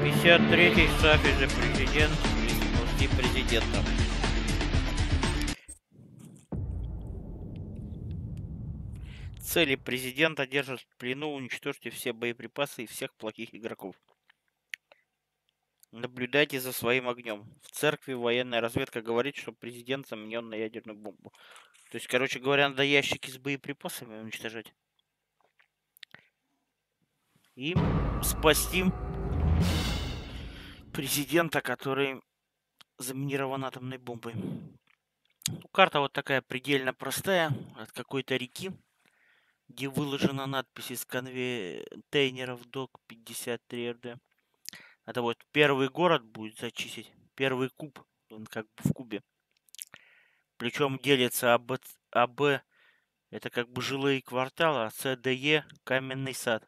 53-й штабе же президент, и президента. Цели президента держат в плену, уничтожьте все боеприпасы и всех плохих игроков. Наблюдайте за своим огнем. В церкви военная разведка говорит, что президент заменен на ядерную бомбу. То есть, короче говоря, надо ящики с боеприпасами уничтожать. И спасти президента, который заминирован атомной бомбой. Карта вот такая предельно простая, от какой-то реки, где выложена надпись из контейнеров ДОК 53РД. Это вот первый город будет зачистить, первый куб, он как бы в кубе. Причем делится АБ, это как бы жилые кварталы, а СДЕ каменный сад.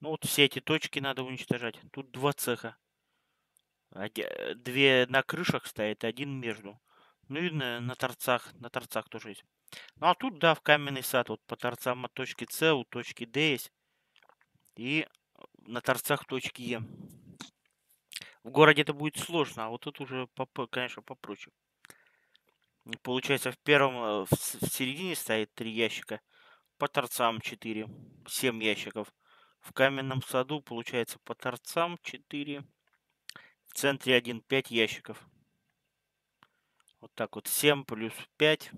Ну вот все эти точки надо уничтожать. Тут два цеха. Две на крышах стоит, один между. Ну и на торцах. На торцах тоже есть. Ну а тут, да, в каменный сад. Вот по торцам от точки С, у точки Д есть. И на торцах точки Е. В городе это будет сложно, а вот тут уже, конечно, попроще. Получается, в середине стоит 3 ящика. По торцам 4. 7 ящиков. В каменном саду, получается, по торцам 4. В центре 1, 5 ящиков. Вот так вот. 7 плюс 5.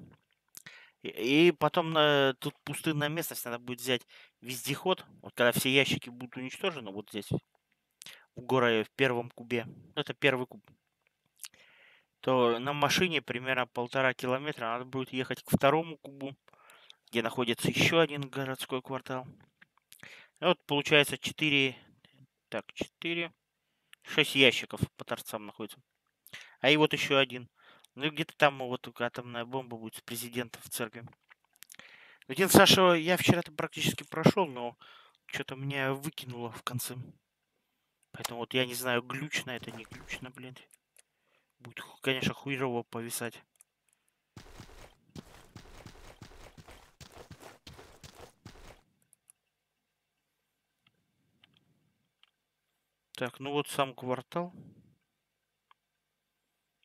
И потом тут пустынная местность. Надо будет взять вездеход. Вот когда все ящики будут уничтожены. Вот здесь. В городе, в первом кубе. Это первый куб. То на машине примерно 1,5 километра. Надо будет ехать к второму кубу. Где находится еще один городской квартал. И вот получается 4. Так, 4. 6 ящиков по торцам находится. А и вот еще один. Ну и где-то там вот атомная бомба будет с президентом в церкви. Один, Саша, я вчера-то практически прошел, но что-то меня выкинуло в конце. Поэтому вот я не знаю, глючно это, не глючно, блин. Будет, конечно, хуерово повисать. Так, ну вот сам квартал.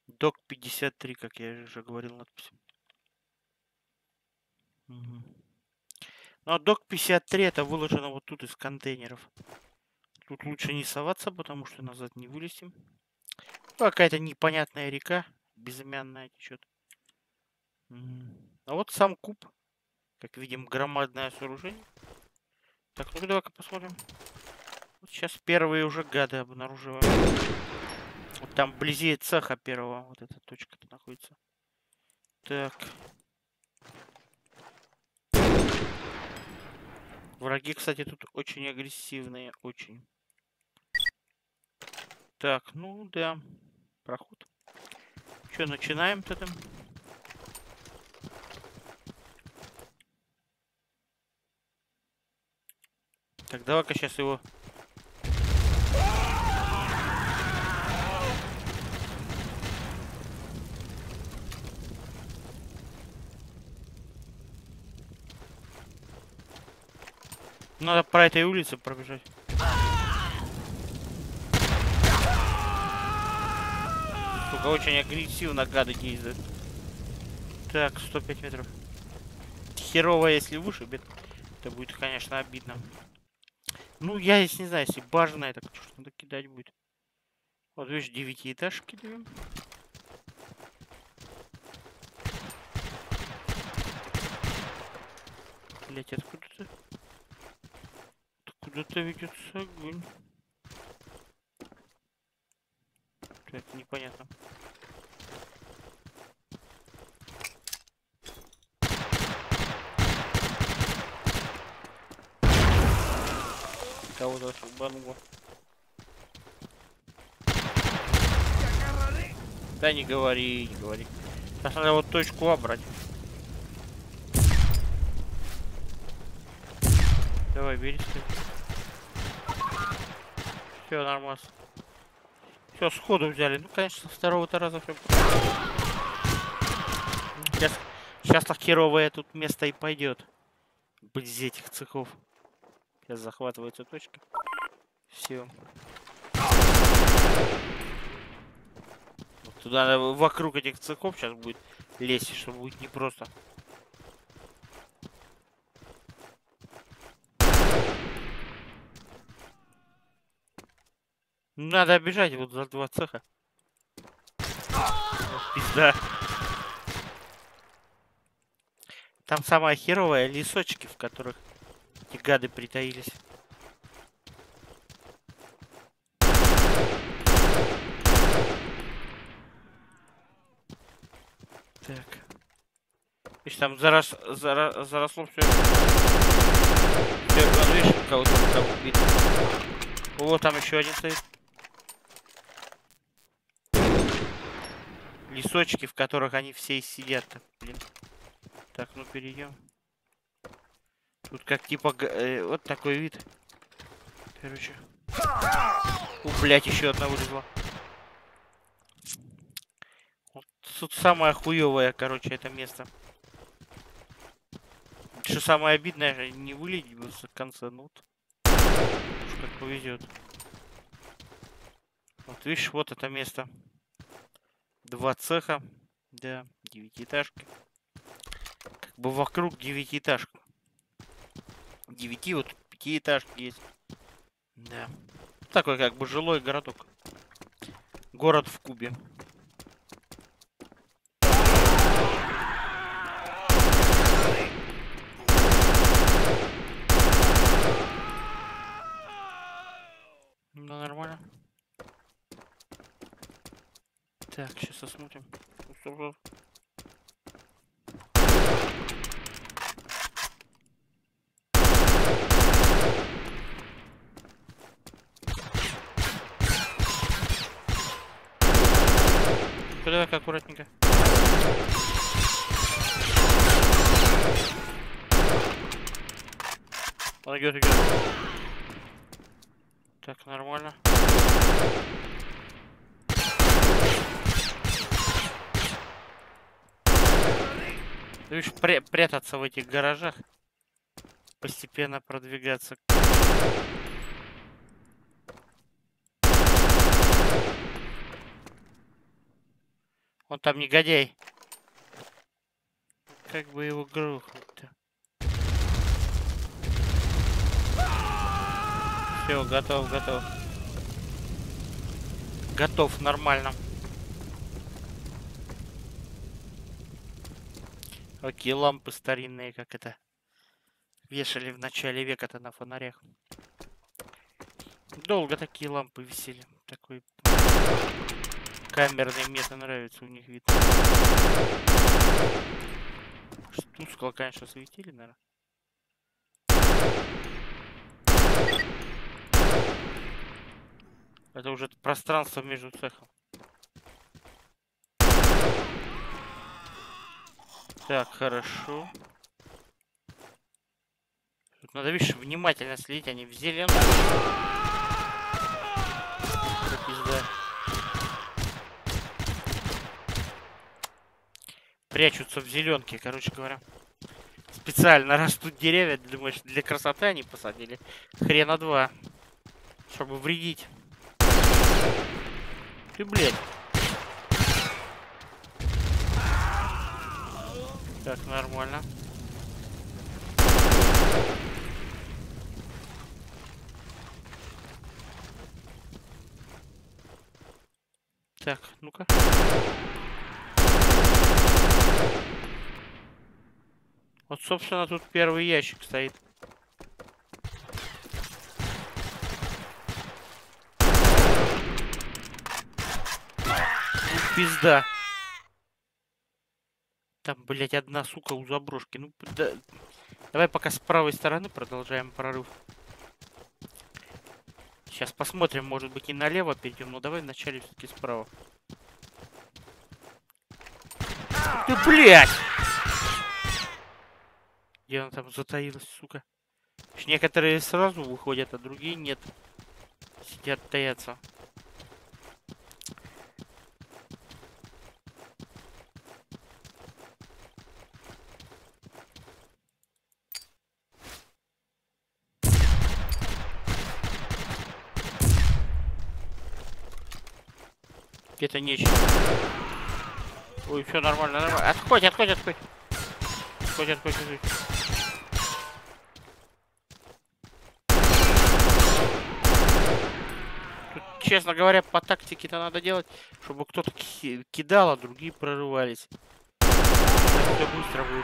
Док 53, как я уже говорил, надпись. Угу. Ну а Док 53 это выложено вот тут из контейнеров. Тут лучше не соваться, потому что назад не вылезем. Какая-то непонятная река, безымянная течет. Угу. А вот сам куб. Как видим, громадное сооружение. Так, ну давай-ка посмотрим. Вот сейчас первые уже гады обнаруживаем. Вот там вблизи цеха первого. Вот эта точка-то находится. Так. Враги, кстати, тут очень агрессивные. Очень. Так, ну да. Проход. Че, начинаем-то там? Так, давай-ка сейчас его... Надо по этой улице пробежать. Сука, очень агрессивно гады ездят. Так, 105 метров. Херово, если вышибет, это будет, конечно, обидно. Ну, я здесь не знаю, если бажано, это что-то надо кидать будет. Вот, видишь, 9-этажки даем. Блять, откуда ты? Куда-то ведется огонь. Это непонятно. Кого-то шибануло. Да не говори, не говори. Сейчас надо вот точку А брать. Давай, бери. Все, нормально. Все, сходу взяли. Ну, конечно, со второго-то раза все. Сейчас так херовое тут место и пойдет. Без этих цехов. Сейчас захватывается точка. Все. Туда вокруг этих цехов сейчас будет лезть, что будет непросто. Надо бежать вот за два цеха. Пизда. Там самая херовая лесочки, в которых эти гады притаились. Так. Видишь, там заросло все. Видишь, кого-то там убили. О, там еще один стоит. Лесочки, в которых они все и сидят. Блин. Так, ну перейдем. Тут как типа вот такой вид. Короче. У, блять, еще одна вылезла. Вот тут самое хуевое, короче, это место. Что самое обидное, не вылезет в конце, ну как повезет. Вот видишь, вот это место. Два цеха, да, девятиэтажки. Как бы вокруг девятиэтажка. Девяти, вот пятиэтажки есть. Да. Такой как бы жилой городок. Город в Кубе. Ну, нормально. Так, сейчас осмотрим. Давай-ка аккуратненько. Он идет, идет. Так, нормально. Ты видишь, прятаться в этих гаражах, постепенно продвигаться. Вон там негодяй. Как бы его грохнуть-то. Все, готов, готов. Готов, нормально. Окей, лампы старинные, как это вешали в начале века-то на фонарях. Долго такие лампы висели. Такой камерный, мне это нравится, у них вид. Тускло, конечно, светили, наверное. Это уже пространство между цехом. Так, хорошо. Тут надо, видишь, внимательно следить, они в зеленом. Пизда. Прячутся в зеленке, короче говоря. Специально растут деревья, думаешь, для красоты они посадили. Хрена два. Чтобы вредить. Ты, блядь. Так, нормально. Так, ну-ка. Вот, собственно, тут первый ящик стоит. Пизда. Там, блядь, одна сука у заброшки. Ну, да. Давай пока с правой стороны продолжаем прорыв. Сейчас посмотрим, может быть, и налево перейдем, но давай вначале все-таки справа. Ты, блядь! Где она там затаилась, сука? Некоторые сразу выходят, а другие нет. Сидят, таятся. Где-то нечего. Ой, все нормально, нормально. Отходь, отходь, отходь. Отходь, отходь, отходь. Тут, честно говоря, по тактике-то надо делать, чтобы кто-то кидал, а другие прорывались. Все быстро будет.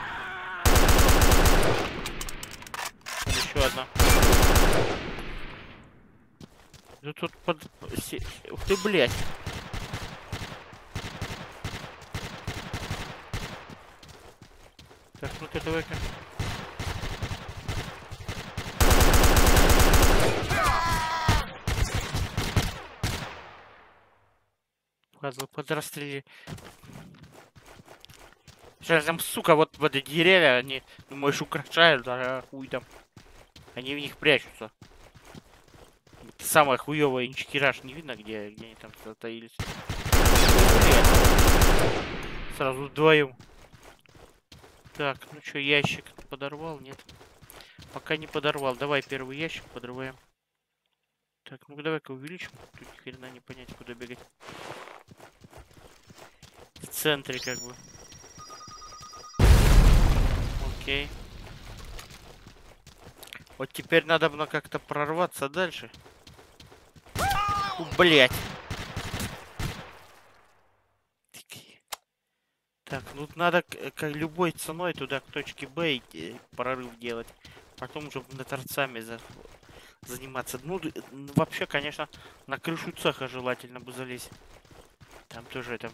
Еще одна. Ну тут под... Ух ты, блядь. Так, ну-ка, давай-ка. Падла, подрастрели. Сейчас там, сука, вот в эти деревья, они, думаешь, украшают, а хуй там. Они в них прячутся. Это самое хуёвое, инчикираж, не видно, где они там затаились. Сразу вдвоем. Так, ну что, ящик подорвал? Нет. Пока не подорвал. Давай первый ящик подрываем. Так, ну давай-ка увеличим. Тут ни хрена не понять, куда бегать. В центре как бы. Окей. Вот теперь надо бы как-то прорваться дальше. Блять. Так, ну надо как любой ценой туда к точке Б прорыв делать. Потом уже над торцами заниматься. Ну, вообще, конечно, на крышу цеха желательно бы залезть. Там тоже это...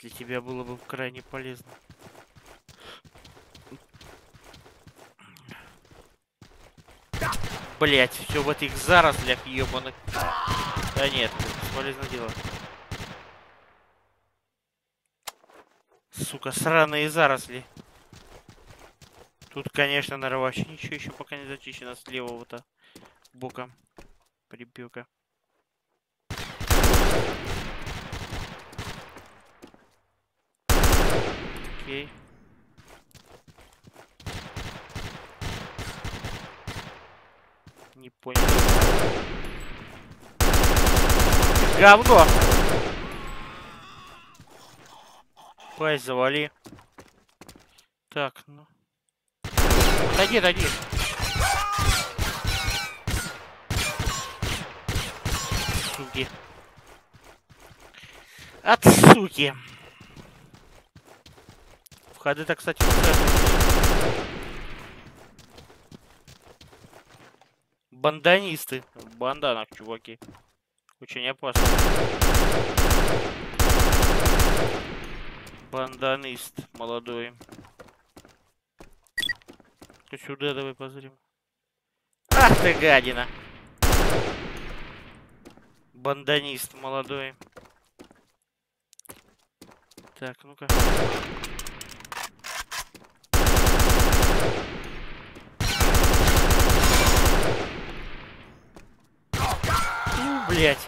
Для тебя было бы крайне полезно. Блять, все в этих зарослях ебаных. Да нет, бесполезно дело. Сука, сраные заросли. Тут, конечно, нора вообще ничего еще пока не зачищено с левого-то бока прибега. Окей. Не понял. Говно! Пай, завали. Так, ну. Отойди, отойди. Суки. От суки. Входы-то, кстати, банданисты. В банданах, чуваки. Очень опасно. Банданист молодой. Ты сюда давай позрим. Ах ты гадина. Банданист молодой. Так, ну-ка. Блять.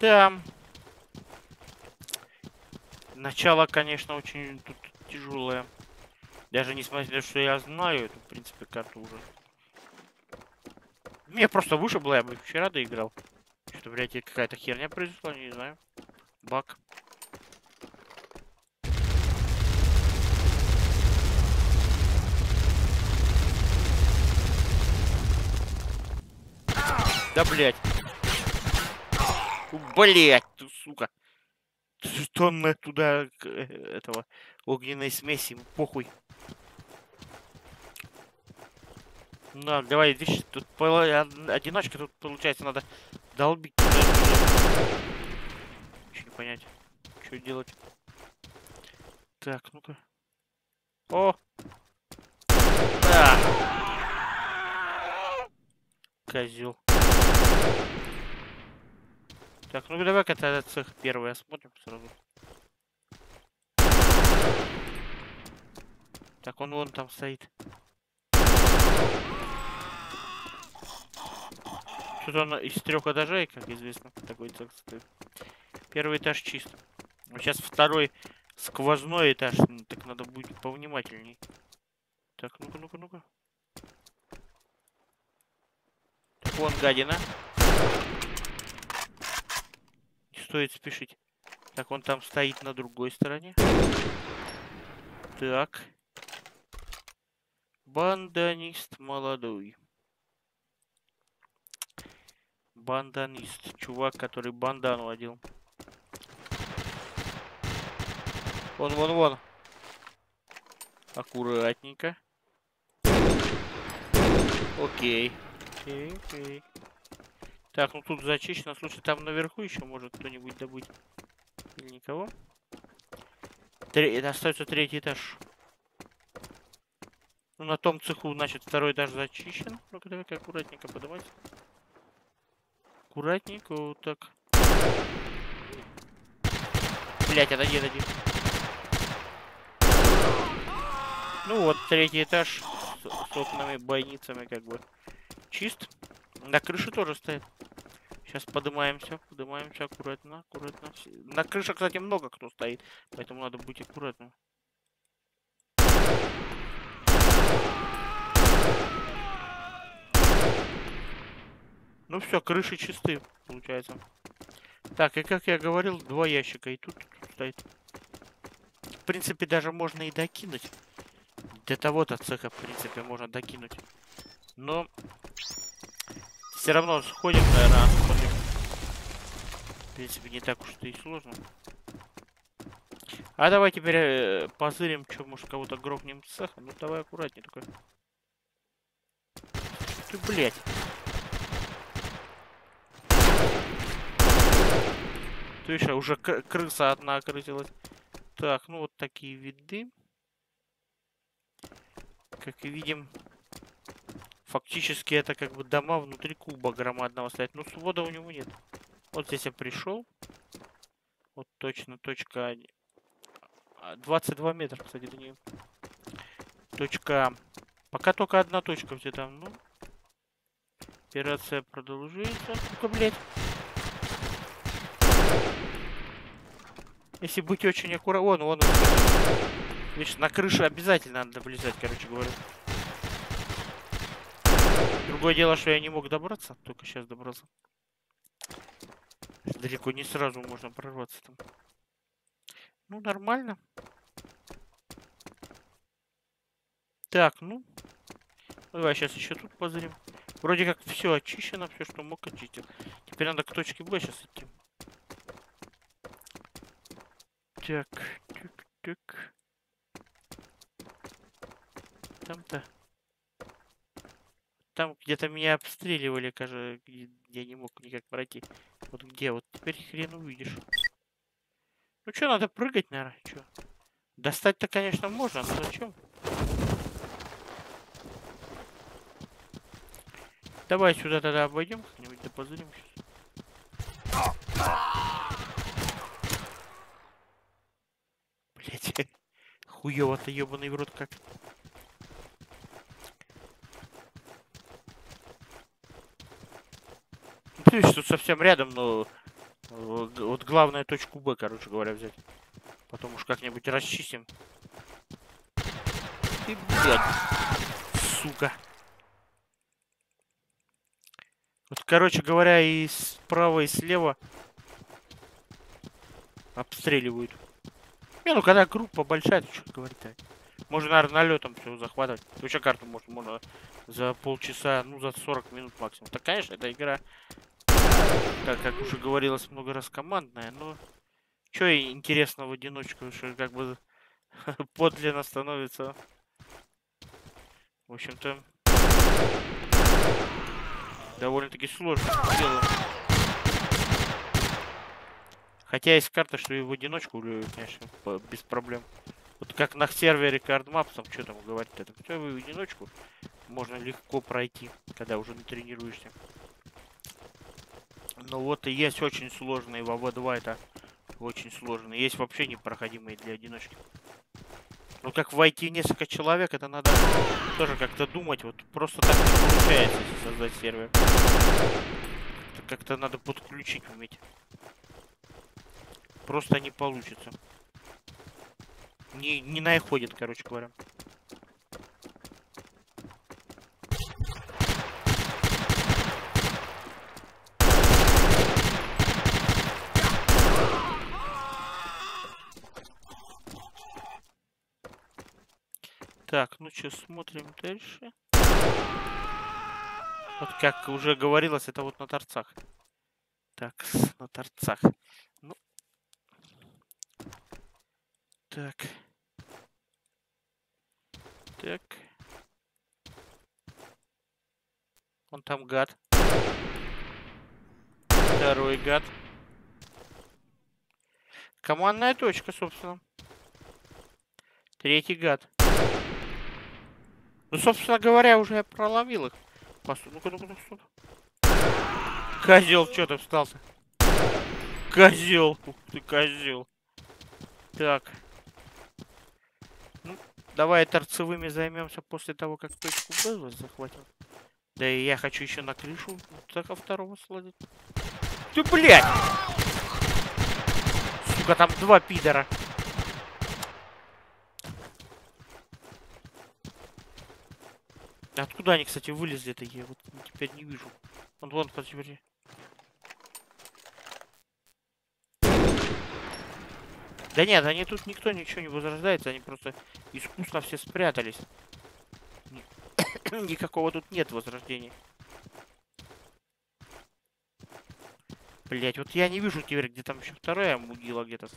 Да. Начало, конечно, очень тут тяжелое. Даже несмотря на то, что я знаю эту, в принципе, карту уже. Мне просто вышибло, я бы вчера доиграл. Что, блядь, какая-то херня произошла, не знаю. Баг. Да, блядь. Блять, ты, сука. Тонна туда этого огненной смеси, похуй. На, давай, здесь тут одиночка, тут получается надо долбить. Еще не понять, что делать. Так, ну-ка. О! Да. Козел. Так, ну давай-ка этот цех первый осмотрим сразу. Так, он вон там стоит. Что-то он из 3 этажей, как известно, такой цех стоит. Первый этаж чист. Сейчас второй сквозной этаж, ну, так надо будет повнимательней. Так, ну-ка, ну-ка, ну-ка. Тайфун, гадина. Не стоит спешить. Так, он там стоит на другой стороне. Так. Банданист молодой. Банданист. Чувак, который бандану водил. Вон, вон, вон. Аккуратненько. Окей. Окей, окей. Так, ну тут зачищено. Слушай, там наверху еще может кто-нибудь добыть. Или никого? Остается третий этаж. Ну, на том цеху, значит, второй этаж зачищен. Ну-ка, давай-ка аккуратненько поднимать. Аккуратненько, вот так. Блять, отойди, отойди. Ну вот, третий этаж с окнами, бойницами, как бы. Чист. На крыше тоже стоит. Сейчас поднимаемся, поднимаемся аккуратно, аккуратно. На крыше, кстати, много кто стоит, поэтому надо быть аккуратным. Ну все, крыши чисты, получается. Так, и как я говорил, два ящика, и тут стоит. В принципе, даже можно и докинуть. Для того-то цеха, в принципе, можно докинуть. Но все равно сходим, наверное, в принципе, не так уж и сложно. А давай теперь позырим, что, может, кого-то грохнем с цеха. Ну давай аккуратнее такой. Ты, блядь. Ты еще уже крыса одна окрысилась. Так, ну вот такие виды. Как видим, фактически это как бы дома внутри куба громадного стоят. Но свода у него нет. Вот здесь я пришел. Вот точно точка... 22 метра, кстати, до нее. Точка... Пока только одна точка где там, ну. Операция продолжается. Ну-ка, блядь. Если быть очень аккуратным... Вон, вон, вон. Видишь, на крыше обязательно надо влезать, короче говоря. Другое дело, что я не мог добраться. Только сейчас добрался. Далеко не сразу можно прорваться там. Ну, нормально. Так, ну. Давай сейчас еще тут позырим. Вроде как все очищено, все, что мог, очистил. Теперь надо к точке Б сейчас идти. Так, так, так. Там-то. Там где-то меня обстреливали, кажется, я не мог никак пройти. Вот где? Вот теперь хрен увидишь. Ну что, надо прыгать, наверное, что? Достать-то, конечно, можно, но зачем? Давай сюда тогда обойдем, как-нибудь допозырим сейчас. Блять, хуёво-то, ёбаный в рот как. Тут совсем рядом, но вот главное точку Б, короче говоря, взять. Потом уж как-нибудь расчистим. Ты, блядь, сука. Вот, короче говоря, и справа, и слева обстреливают. Не, ну когда группа большая, то что говорить-то? Можно, наверное, налетом все захватывать. Вообще карту можно за полчаса, ну за 40 минут максимум. Так, конечно, эта игра... Как уже говорилось, много раз командная, но что интересно в одиночку, что как бы подлинно становится. В общем-то, довольно-таки сложно дело. Хотя есть карта, что и в одиночку, конечно, без проблем. Вот как на сервере Card Maps, там что там говорить, это все в одиночку можно легко пройти, когда уже натренируешься. Ну вот и есть очень сложные, в АВ2 это очень сложные. Есть вообще непроходимые для одиночки. Ну как войти несколько человек, это надо тоже как-то думать. Вот просто так не получается, если создать сервер. Как-то надо подключить уметь. Просто не получится. Не находит, короче говоря. случае смотрим дальше. Вот как уже говорилось, это вот на торцах. Так, на торцах. Ну. Так. Так. Вон там гад. Второй гад. Командная точка, собственно. Третий гад. Ну, собственно говоря, уже я проловил их. Ну-ка, ну-ка, ну-ка. Козел, что ты встал-то? Козел, ух ты, козел. Так. Ну, давай торцевыми займемся после того, как точку Б захватим. Да и я хочу еще на крышу цеха второго сладить. Ты, блядь! Сука, там два пидора. Откуда они, кстати, вылезли-то? Я вот теперь не вижу. Вон, вон, подожди. Да нет, они тут никто ничего не возрождается. Они просто искусно все спрятались. Никакого тут нет возрождения. Блять, вот я не вижу теперь, где там еще вторая мудила где-то.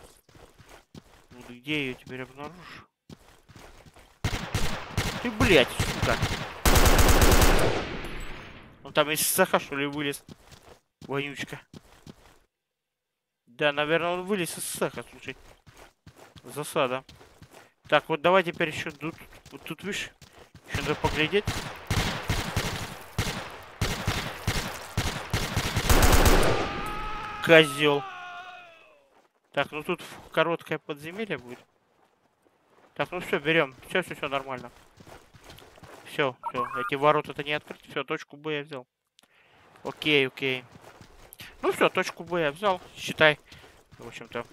Где ее теперь обнаружу? Ты, блять, сука. Он там из цеха, что ли, вылез? Вонючка. Да, наверное, он вылез из цеха, слушай. Засада. Так, вот давай теперь еще тут. Вот тут, видишь, еще надо поглядеть. Козел. Так, ну тут короткое подземелье будет. Так, ну все, берем. Все, все, все нормально. Все, все, эти ворота-то не открыты. Все, точку Б я взял. Окей, окей. Ну все, точку Б я взял. Считай, в общем-то,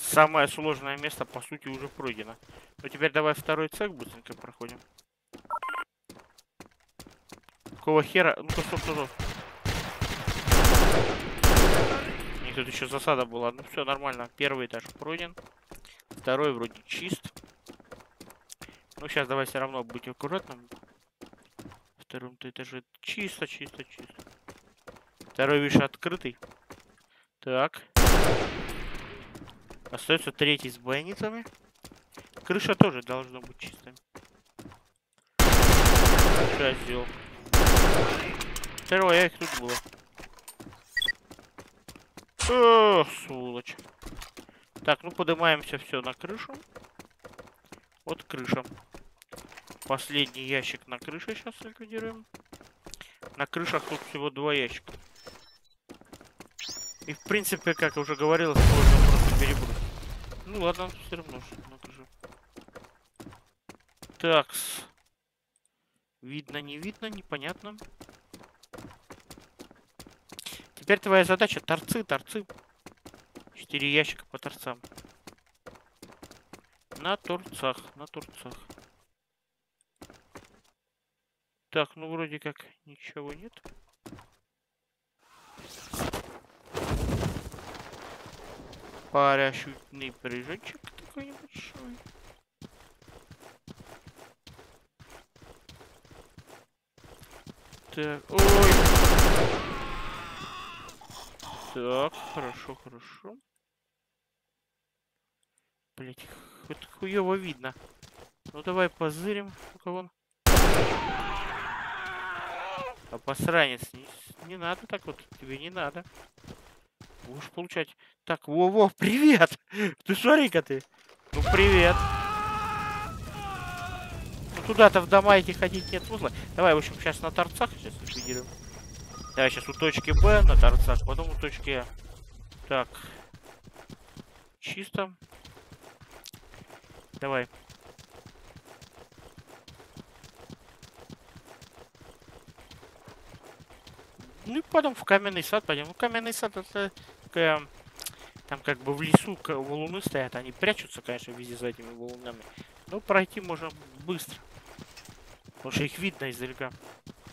самое сложное место, по сути, уже пройдено. Ну теперь давай второй цех быстренько проходим. Какого хера? Ну-ка, стоп, стоп, стоп. Нет, тут еще засада была. Ну все, нормально. Первый этаж пройден. Второй вроде чист. Ну, сейчас давай все равно быть аккуратным. Втором-то этаже чисто, чисто, чисто. Второй, видишь, открытый. Так. Остается третий с бойницами. Крыша тоже должна быть чистой. Сейчас сделал. Второй, я их тут было. О, сволочь. Так, ну поднимаемся все на крышу. Вот крыша. Последний ящик на крыше сейчас ликвидируем. На крышах тут всего два ящика. И в принципе, как я уже говорил, сложно просто перебросить. Ну ладно, все равно что на крыше. Такс. Видно, не видно, непонятно. Теперь твоя задача торцы, торцы. 4 ящика по торцам. На торцах, на торцах. Так, ну вроде как ничего нет. Парашютный прыжочек такой небольшой. Так, ой. Так, хорошо, хорошо. Блять, хоть хуево видно. Ну давай позырим, у кого он. Обосранец, не надо так вот, тебе не надо. Будешь получать. Так, во-во, привет! Ты смотри-ка ты. Ну привет. Ну туда-то в дома эти ходить нет смысла. Давай, в общем, сейчас на торцах сейчас ликвидируем. Давай сейчас у точки Б на торцах, потом у точки А. Так. Чисто. Давай. Ну и потом в каменный сад пойдем. Ну, каменный сад это такая... Там как бы в лесу валуны стоят. Они прячутся, конечно, везде за этими валунами. Но пройти можно быстро. Потому что их видно издалека.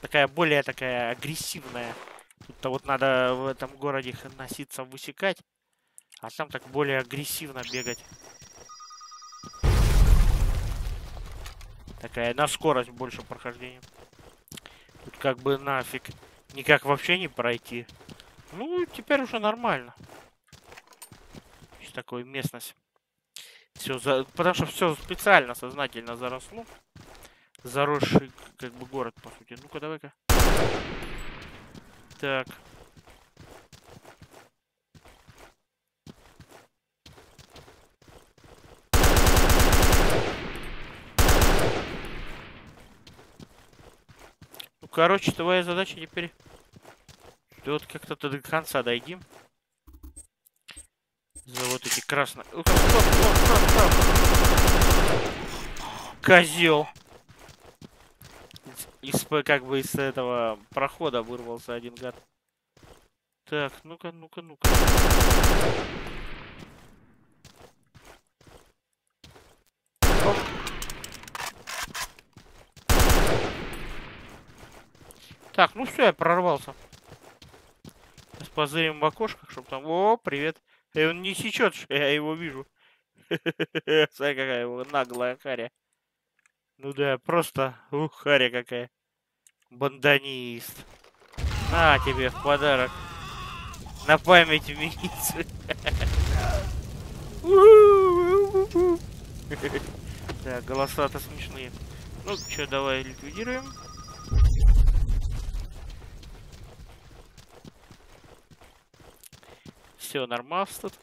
Такая более такая агрессивная. Тут-то вот надо в этом городе носиться, высекать. А там так более агрессивно бегать. такая на скорость больше прохождения. Тут как бы нафиг никак вообще не пройти. Ну, теперь уже нормально. Что такое местность? Все за... Потому что все специально, сознательно заросло. Заросший, как бы, город, по сути. Ну-ка, давай-ка. Так. Ну, короче, твоя задача теперь... Ты вот как-то до конца дойди. За вот эти красные... Козел! Как бы из этого прохода вырвался один гад. Так, ну-ка, ну-ка, ну-ка. Так, ну все, я прорвался. Сейчас позырим в окошках, чтобы там... О, привет. И он не сечет, я его вижу. Смотри, какая его наглая харя. Ну да, просто харя какая. Бандонист. На тебе в подарок. На память миницы. Да, голоса-то смешные. Ну, что, давай ликвидируем. Все, нормас тут.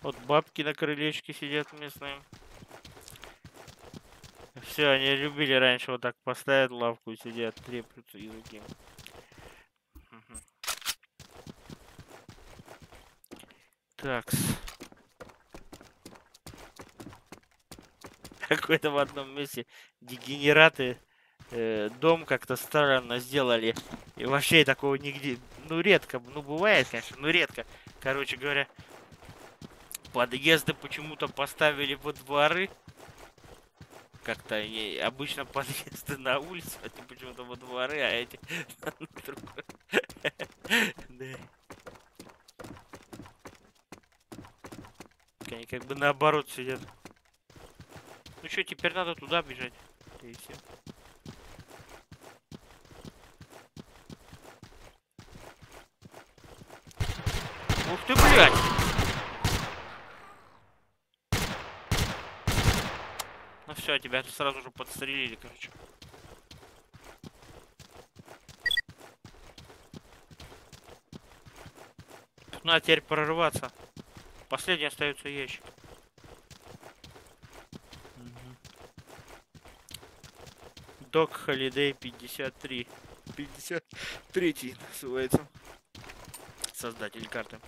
Вот бабки на крылечке сидят местные. Все, они любили раньше вот так поставят лавку и сидят, треплют языки. Угу. Такс. Какой-то в одном месте дегенераты дом как-то странно сделали. И вообще такого нигде, ну редко, ну бывает, конечно, ну редко. Короче говоря, подъезды почему-то поставили во дворы. Как-то обычно подъезды на улицу, а ты почему-то во дворы, а эти на другой. Они как бы наоборот сидят. Ну что, теперь надо туда бежать. Ух ты, блядь! Все, тебя сразу же подстрелили, короче. Надо теперь прорываться. Последний остается ящик. Док Холидей 53. 53 называется. Создатель карты.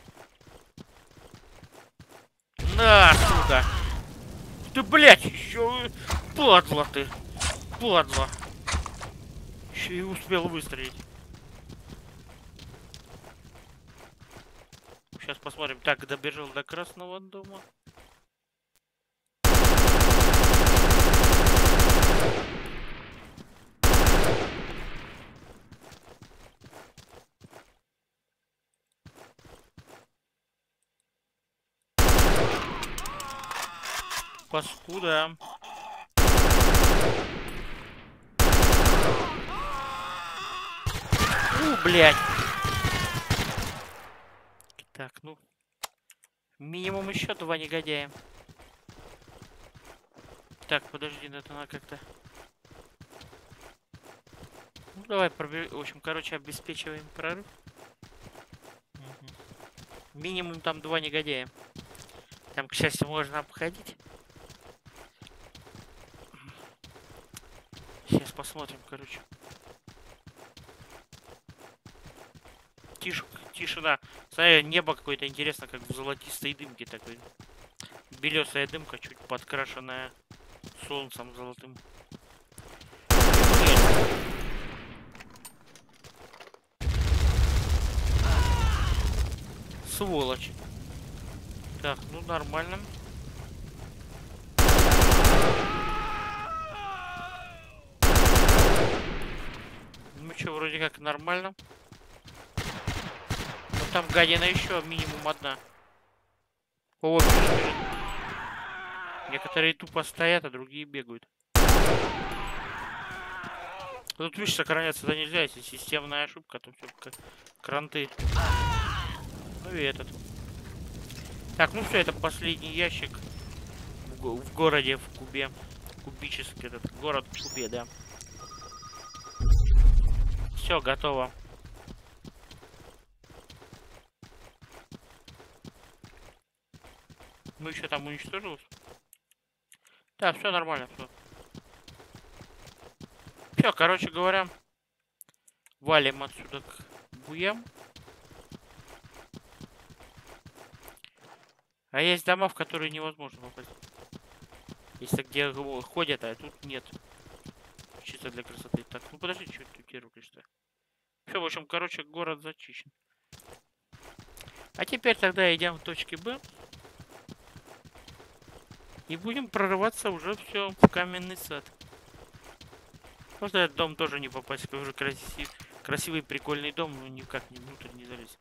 На, сука! Ты, блядь, еще падла ты. Падла. Еще и успел выстрелить. Сейчас посмотрим. Так, добежал до Красного дома. Паскуда. У, блядь. Так, ну. Минимум еще два негодяя. Так, подожди, это надо как-то. Ну, давай пробежим. В общем, короче, обеспечиваем прорыв. Минимум там два негодяя. Там, к счастью, можно обходить. Сейчас посмотрим, короче. Тишина. Смотри, небо какое-то интересно, как в золотистой дымке такой. Белесая дымка, чуть подкрашенная солнцем золотым. Сволочь. Так, ну нормально. Че, вроде как нормально. Но там гадина еще минимум одна. О, некоторые тупо стоят, а другие бегают. Тут, видишь, сохраняться-то нельзя, если системная ошибка, тут все кранты. Ну и этот. Так, ну все, это последний ящик в городе, в Кубе. Кубический этот город в Кубе, да. Все, готово. Ну еще там уничтожилось? Да, все нормально, все. Все, короче говоря, валим отсюда к буям. А есть дома, в которые невозможно попасть. Если где ходят, а тут нет. Чисто для красоты. Так, ну подожди, что ты терпишь-то? Все, в общем, короче, город зачищен. А теперь тогда идем в точке Б. И будем прорываться уже все в каменный сад. Можно этот дом тоже не попасть. Уже красивый, прикольный дом, но никак не внутрь не залезть.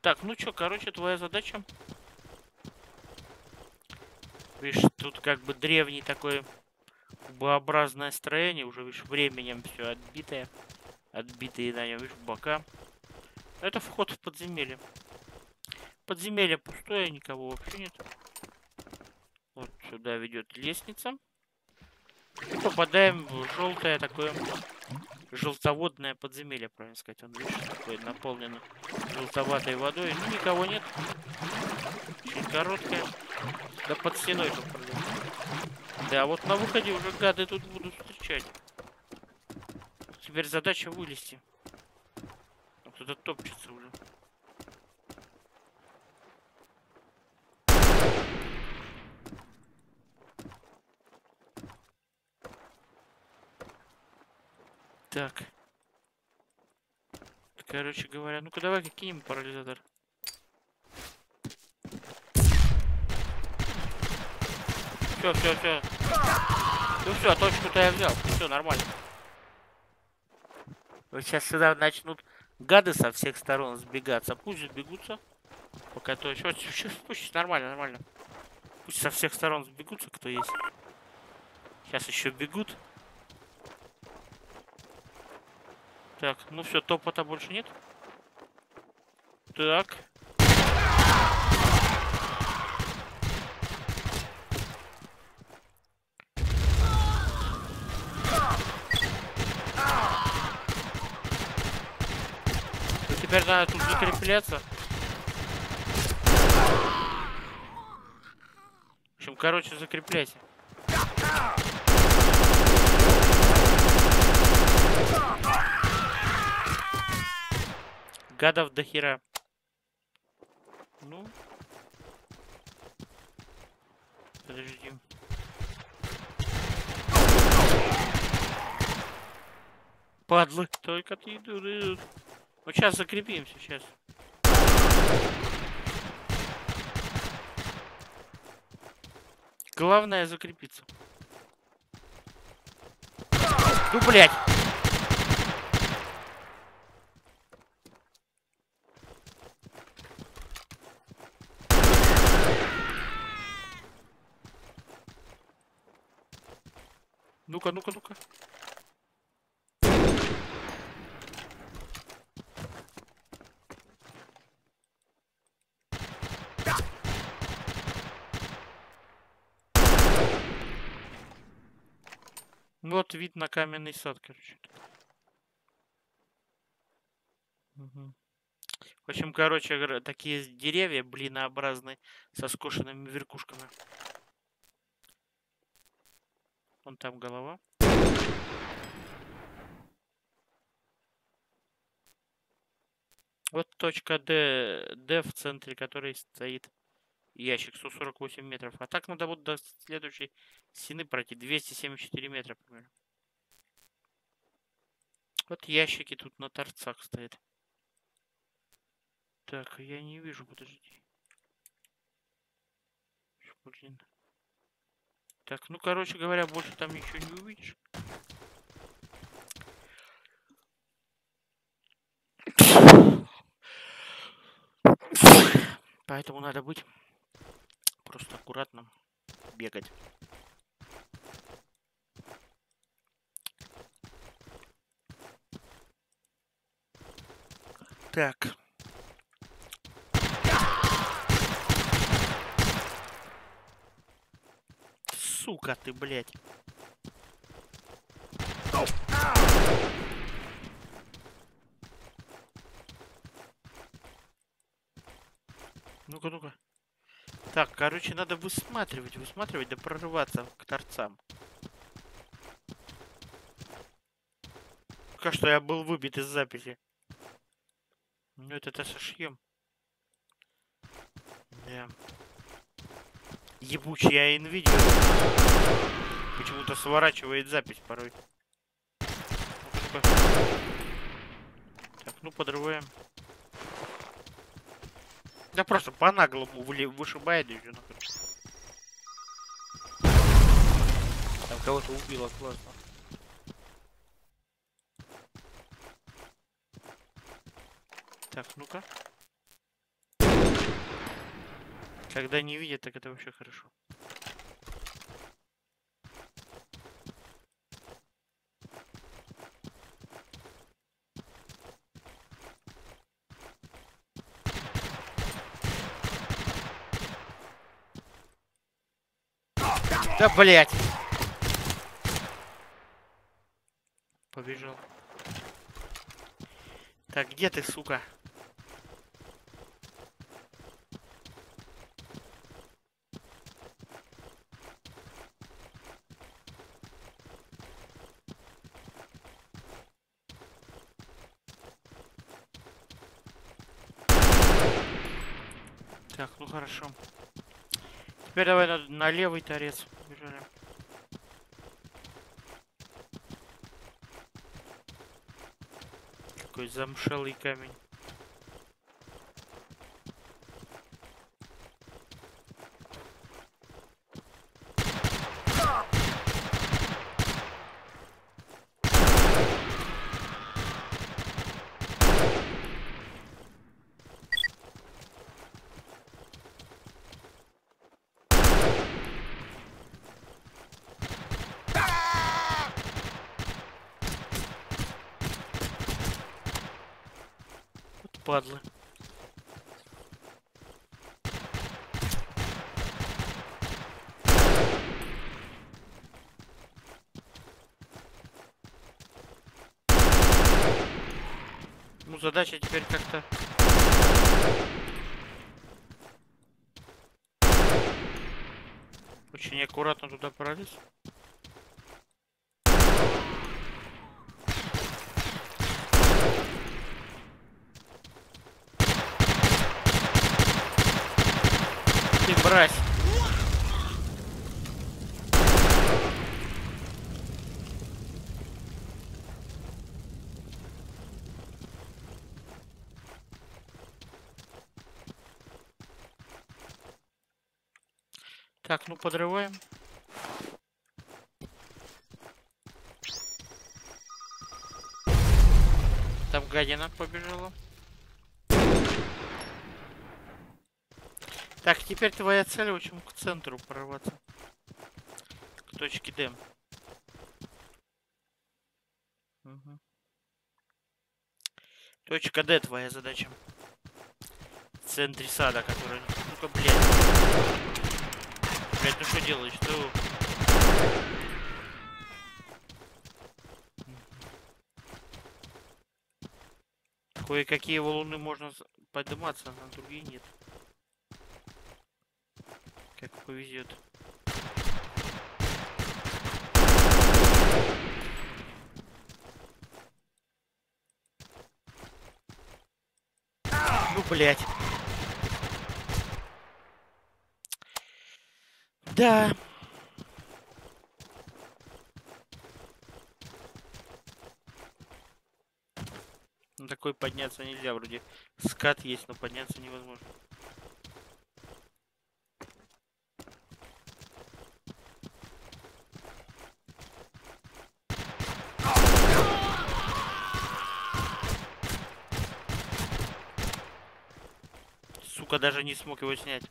Так, ну что, короче, твоя задача. Видишь, тут как бы древний такой кубообразное строение. Уже, видишь, временем все отбитое. Отбитые на нем, видишь, бока. Это вход в подземелье. Подземелье пустое, никого вообще нет. Вот сюда ведет лестница. И попадаем в желтое такое желтоводное подземелье, правильно сказать. Он, видишь, такой наполнен желтоватой водой. Ну, никого нет. Очень короткое. Да под стеной тут пролез. Да, вот на выходе уже гады тут будут встречать. Теперь задача вылезти. Кто-то топчется уже. Так. Короче говоря, ну-ка давай кинем парализатор. Все, все, все. Ну все, точку-то я взял. Все нормально. Вот сейчас сюда начнут гады со всех сторон сбегаться. Пусть сбегутся. Пока то еще. Пусть нормально, нормально. Пусть со всех сторон сбегутся, кто есть. Сейчас еще бегут. Так, ну все, топота больше нет. Так. Ну, теперь надо тут закрепляться. В общем, короче, закрепляйся. Гадов до хера. Ну. Подожди. Падлы. Только ты идут. Вот сейчас закрепимся, сейчас. Главное закрепиться. Ну, блядь. Ну-ка, ну-ка, ну-ка. Вот вид на каменный сад, короче. Угу. В общем, короче, такие деревья блинообразные со скошенными верхушками. Вон там голова. Вот точка Д, в центре которой стоит ящик 148 метров. А так надо вот до следующей стены пройти. 274 метра примерно. Вот ящики тут на торцах стоят. Так, я не вижу, подожди. Блин. Так, ну, короче говоря, больше там ничего не увидишь. Поэтому надо быть просто аккуратным, бегать. Так. Сука ты, блядь. Ну-ка, ну-ка. Так, короче, надо высматривать, да прорываться к торцам. Пока что я был выбит из записи. Ну это сошьем. Да. Ебучая Nvidia почему-то сворачивает запись порой. Так, ну подрываем. Да просто по наглому вышибает ее. Там кого-то убило, классно. Так, ну-ка. Когда не видят, так это вообще хорошо. Да, блять! Побежал. Так, где ты, сука? Так, ну хорошо. Теперь давай на левый торец. Бежали. Какой замшелый камень. Падлы. Ну, задача теперь как-то... Очень аккуратно туда пролез. Брать. Так, ну подрываем. Там гадина побежала. Так, теперь твоя цель, в общем, к центру прорваться. К точке Д. Угу. Точка Д твоя задача. В центре сада, который... Ну-ка, блядь. Блядь, ну что делаешь? Ты... Кое-какие валуны можно подниматься, а на другие нет. Как повезет. Ну, блядь. Да. На такой подняться нельзя, вроде скат есть, но подняться невозможно. Даже не смог его снять.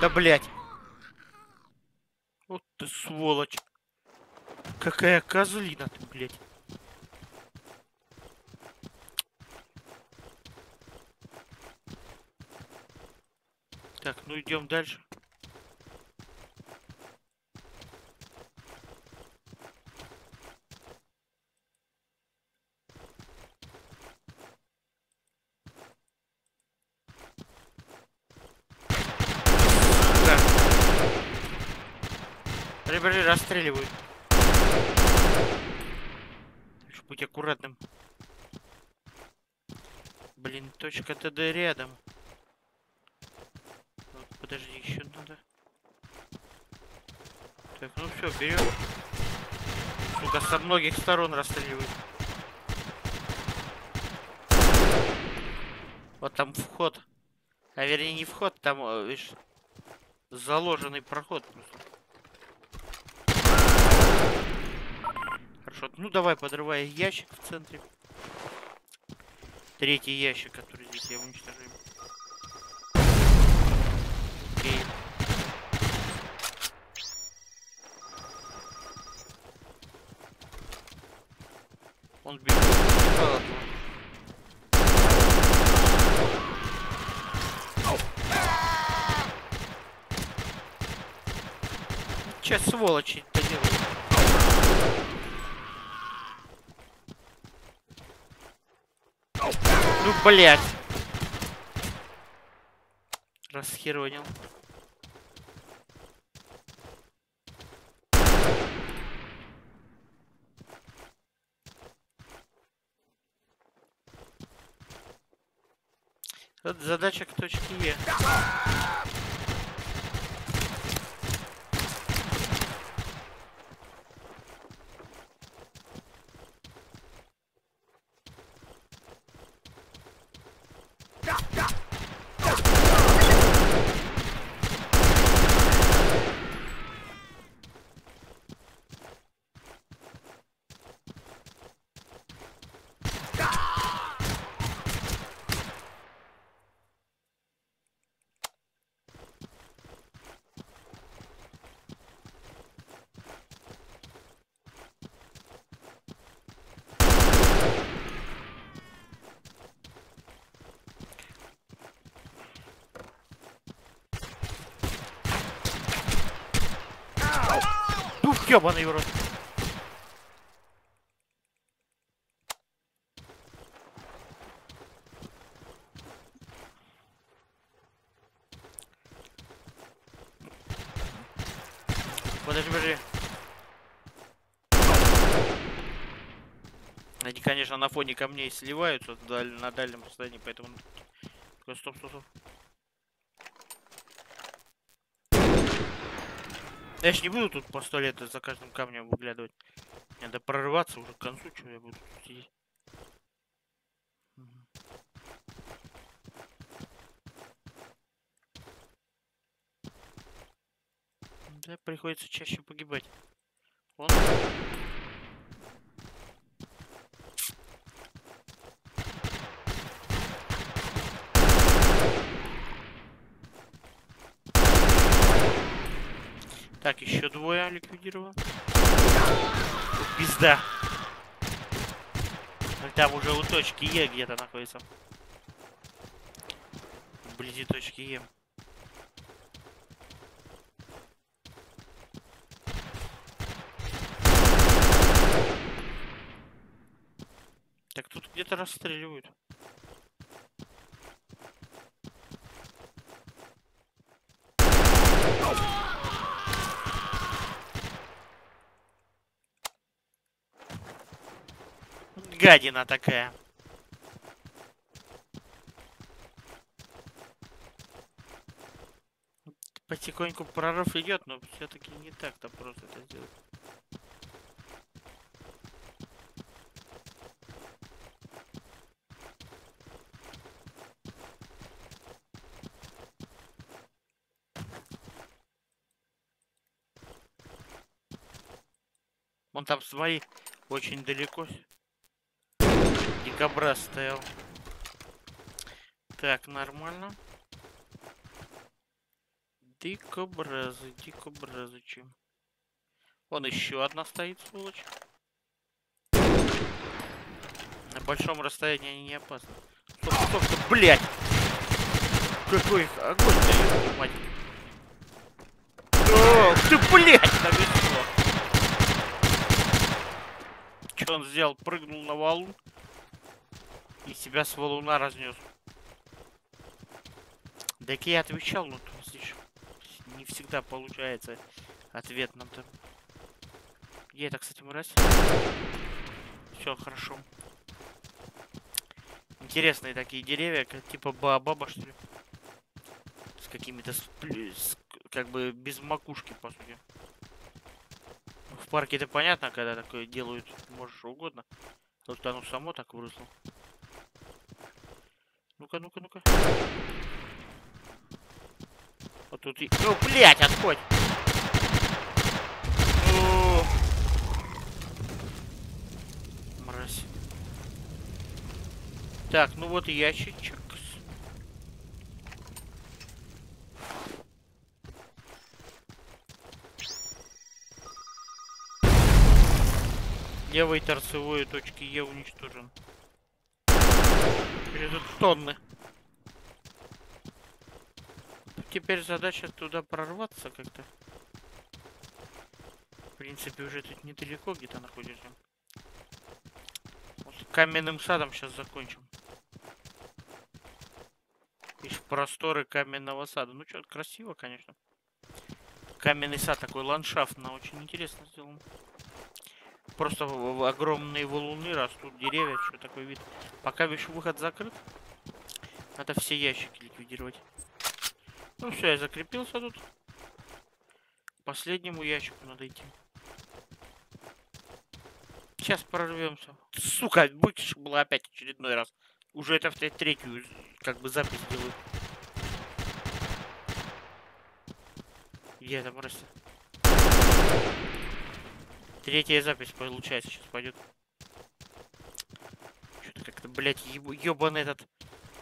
Да, блядь. Вот ты сволочь. Какая козлина ты, блядь. Так, ну идем дальше. Блин, расстреливают. Лучше будь аккуратным. Блин, точка ТД рядом. Вот, подожди, еще надо. Так, ну все, берем. Сука, со многих сторон расстреливают. Вот там вход. А вернее не вход, там, видишь, заложенный проход просто. Ну давай, подрывай ящик в центре. Третий ящик, который здесь я уничтожаю. Окей. Он бежит. Сейчас сволочи это делают. Ну, блядь. Расхеронил. Вот задача к точке Е. Ёбаный урод. Подожди, подожди. Они, конечно, на фоне камней сливаются на дальнем расстоянии, поэтому... Стоп, стоп, стоп. Я ж не буду тут по 100 лет за каждым камнем выглядывать. Надо прорываться уже к концу, чего я буду тут сидеть. Да, приходится чаще погибать. Вон. Так, еще двое ликвидировал. Пизда. Там уже у точки Е где-то находится. Вблизи точки Е. Так, тут где-то расстреливают. Гадина такая. Потихоньку прорыв идет, но все-таки не так-то просто это сделать. Вон там свои очень далеко. Дикобраз стоял. Так, нормально. Дикобразы, дикобразычи. Вон еще одна стоит, сволочь. На большом расстоянии они не опасны. Стоп, стоп, стоп, блядь! Какой огонь, твою мать! О, ты, блядь, навезло! Че он сделал? Прыгнул на валун и себя с валуна разнес. Так я отвечал, но тут, слышишь, не всегда получается ответ на то. Где это, кстати, мразь? Все хорошо. Интересные такие деревья, как типа баобаба, что ли? С какими-то, как бы, без макушки, по сути. В парке это понятно, когда такое делают, может, что угодно. Потому что оно само так выросло. Ну-ка, ну-ка, ну-ка. Вот тут и... Ну, блядь, отходь! О-о-о. Мразь. Так, ну вот и ящичек. Левой торцевой точки Е уничтожен. Передут тонны. Теперь задача туда прорваться как-то. В принципе, уже тут недалеко где-то находишься. Вот каменным садом сейчас закончим. Из просторы каменного сада. Ну что, красиво, конечно. Каменный сад такой ландшафтно, очень интересно сделан. Просто огромные валуны растут, деревья, что такой вид. Пока еще выход закрыт, надо все ящики ликвидировать. Ну все, я закрепился тут. К последнему ящику надо идти. Сейчас прорвемся. Сука, бычь была опять очередной раз. Уже это в третью, как бы, запись делаю. Где это просто? Третья запись получается сейчас пойдет. Что-то как-то, блядь, ебаный этот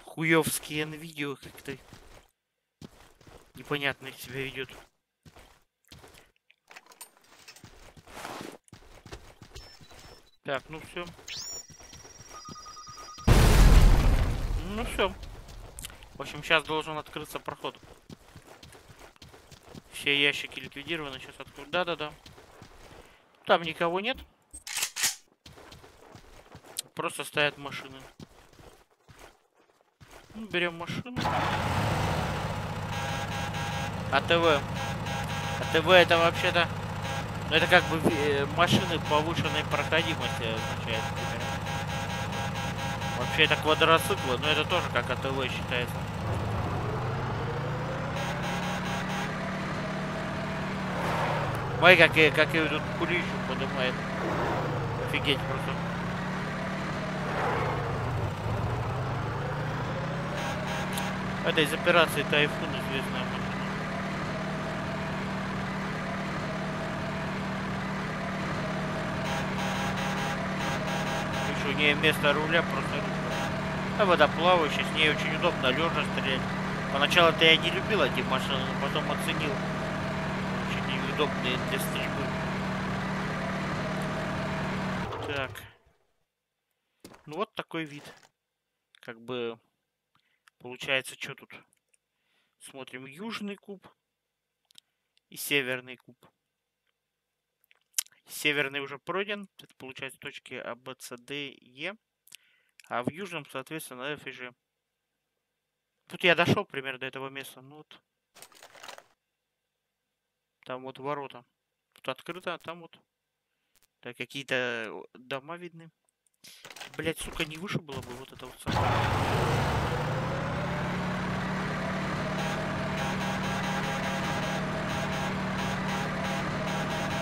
хуевский Nvidia как-то. Непонятно себя ведет. Так, ну все. Ну все. В общем, сейчас должен открыться проход. Все ящики ликвидированы. Сейчас открою. Да-да-да. Там никого нет. Просто стоят машины. Ну, берем машину. АТВ. АТВ это вообще-то... Ну это как бы машины повышенной проходимости означает. Вообще это квадроциклы, но это тоже как АТВ считается. Ой, как ее тут кулищу поднимает. Офигеть просто. Это из операции Тайфун известная машина. У нее вместо руля просто ручка. А водоплавающая, с ней очень удобно лежа стрелять. Поначалу-то я не любил эти машины, но потом оценил. Очень неудобные для стрельбы. Так. Ну вот такой вид. Как бы получается, что тут? Смотрим южный куб и северный куб. Северный уже пройден, это получается точки А, Б, С, Д, Е, а в южном, соответственно, F и G. Тут я дошел примерно до этого места, ну вот. Там вот ворота. Тут открыто, а там вот да, какие-то дома видны. Блять, сука, не выше было бы вот это вот самое.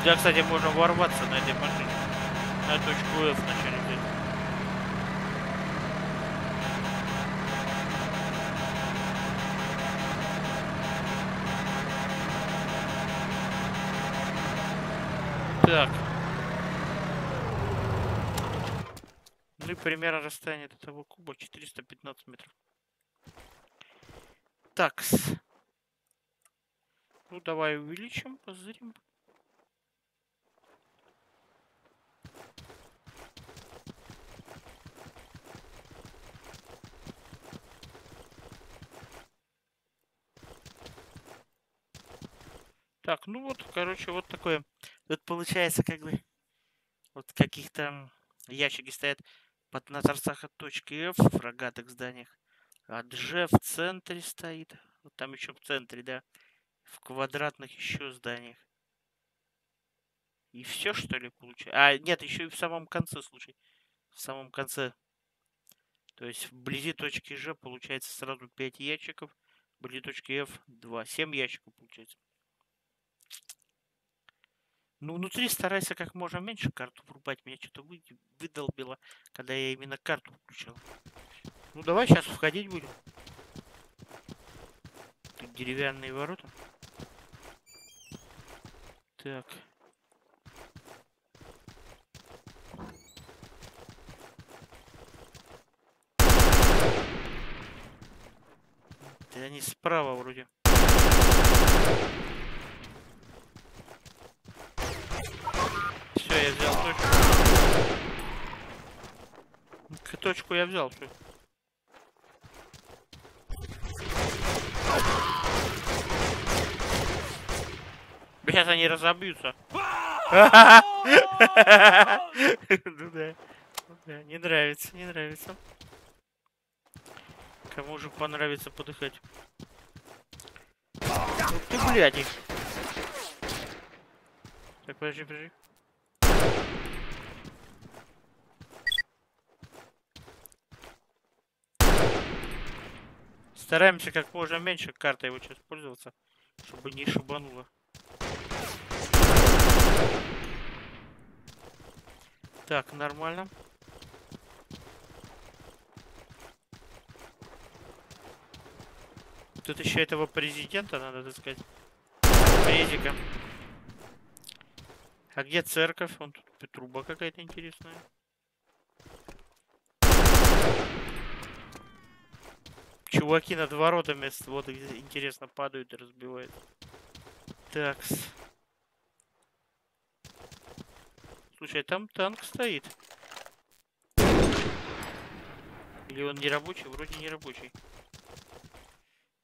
Да, кстати, можно ворваться на этой машине. На точку F вначале. Так. Ну и примерно расстояние до того куба 415 метров. Такс. Ну, давай увеличим, позырим. Так, ну вот, короче, вот такое. Тут получается, как бы, вот каких-то ящики стоят под на торцах от точки F, в рогатых зданиях. А G в центре стоит. Вот там еще в центре, да. В квадратных еще зданиях. И все, что ли, получается? А, нет, еще и в самом конце, случай. В самом конце. То есть, вблизи точки G получается сразу 5 ящиков. Вблизи точки F 2. 7 ящиков получается. Ну, внутри старайся как можно меньше карту врубать. Меня что-то выдолбило, когда я именно карту включал. Ну, давай сейчас входить будем. Тут деревянные ворота. Так. Да они справа вроде. Я взял точку. Точку я взял. Что? Сейчас они разобьются. Ну да. Не нравится, не нравится. Кому же понравится подыхать? Ты, блядь, их. Так, подожди, подожди. Стараемся как можно меньше картой его сейчас пользоваться, чтобы не шибануло. Так, нормально. Тут еще этого президента надо, так сказать. Резика. А где церковь? Вон тут труба какая-то интересная. Чуваки над воротами, вот, интересно, падают и разбивают. Такс. Слушай, там танк стоит. Или он не рабочий? Вроде не рабочий.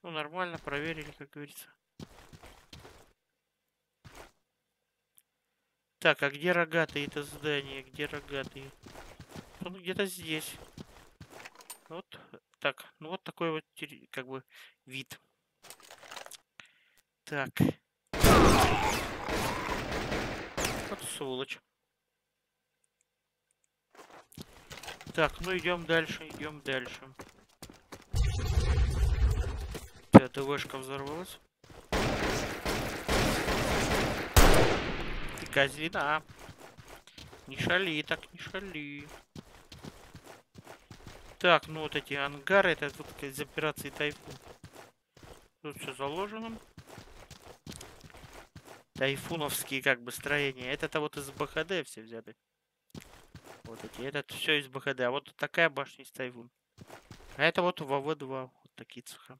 Ну, нормально, проверили, как говорится. Так, а где рогатые это здания? Где рогатые? Он где-то здесь. Вот. Так, ну вот такой вот, как бы, вид. Так. Вот сволочь. Так, ну идем дальше, идем дальше. ТВшка взорвалась. Ты козлина. Не шали, так не шали. Так, ну вот эти ангары, это тут из операции Тайфун. Тут все заложено. Тайфуновские как бы строения. Это-то вот из БХД все взяты. Вот эти, это все из БХД. А вот такая башня из Тайфун. А это вот ВВ-2. Вот такие цифры.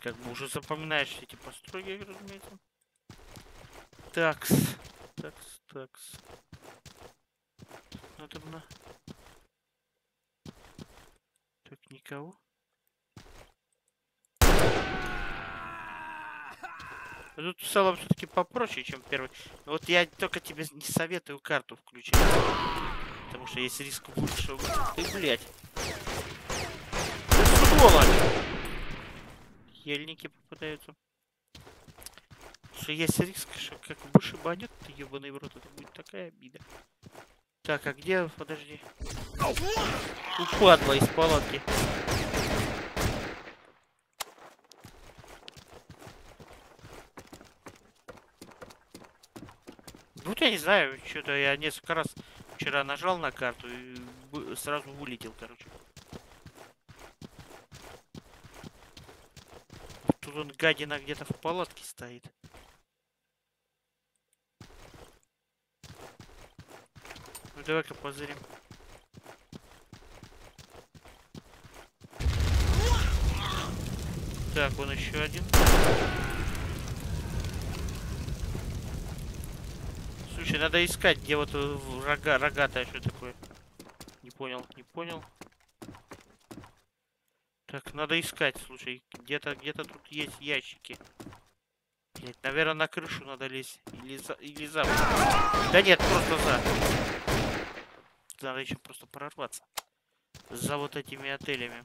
Как бы уже запоминаешь все эти постройки, разумеется. Такс. Такс, такс. Надо на... Тут никого. Тут в целом все-таки попроще, чем первый. Но вот я только тебе не советую карту включать. Потому что есть риск лучшего. Ты, блядь. Ты сволочь. Ельники попадаются. Потому что есть риск, что как выше банет, ты ебаный в рот. Это будет такая обида. Так, а где... Подожди. Упадла из палатки. Вот я не знаю, что-то я несколько раз вчера нажал на карту и сразу вылетел, короче. Тут он, гадина, где-то в палатке стоит. Ну давай-ка позырим. Так, вон еще один. Слушай, надо искать, где вот рогатая, что такое. Не понял, не понял. Так, надо искать, слушай. Где-то тут есть ящики. Блять, наверное, на крышу надо лезть. Или за... Да нет, просто за. Надо еще просто прорваться. За вот этими отелями.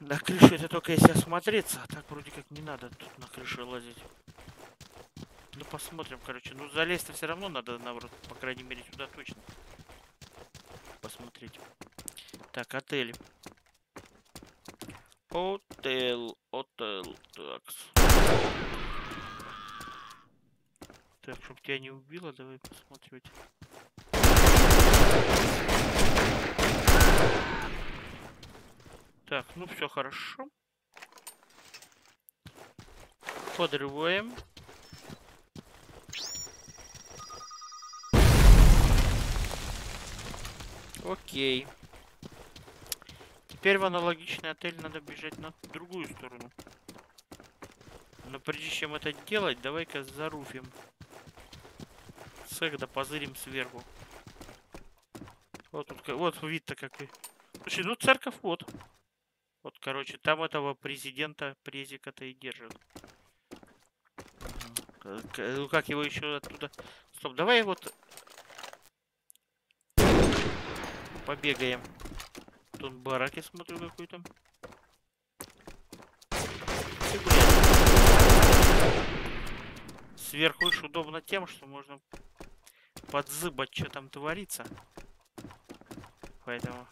На крышу это только если осмотреться. А так вроде как не надо тут на крышу лазить. Ну посмотрим, короче. Ну залезть-то все равно надо, наоборот, по крайней мере, сюда точно. Посмотреть. Так, отель. Отель. Так. Так, чтоб тебя не убило, давай посмотреть. Так, ну все хорошо. Подрываем. Окей. Теперь в аналогичный отель надо бежать на другую сторону. Но прежде чем это делать, давай-ка заруфим. Цех да позырим сверху. Вот тут, вот вид-то какой. Слушай, ну церковь вот. Вот, короче, там этого президента презика-то и держит. Ну как его еще оттуда... Стоп, давай вот... Побегаем. Тут барак, я смотрю, какой-то. Сверху уж удобно тем, что можно подзыбать, что там творится. Поэтому...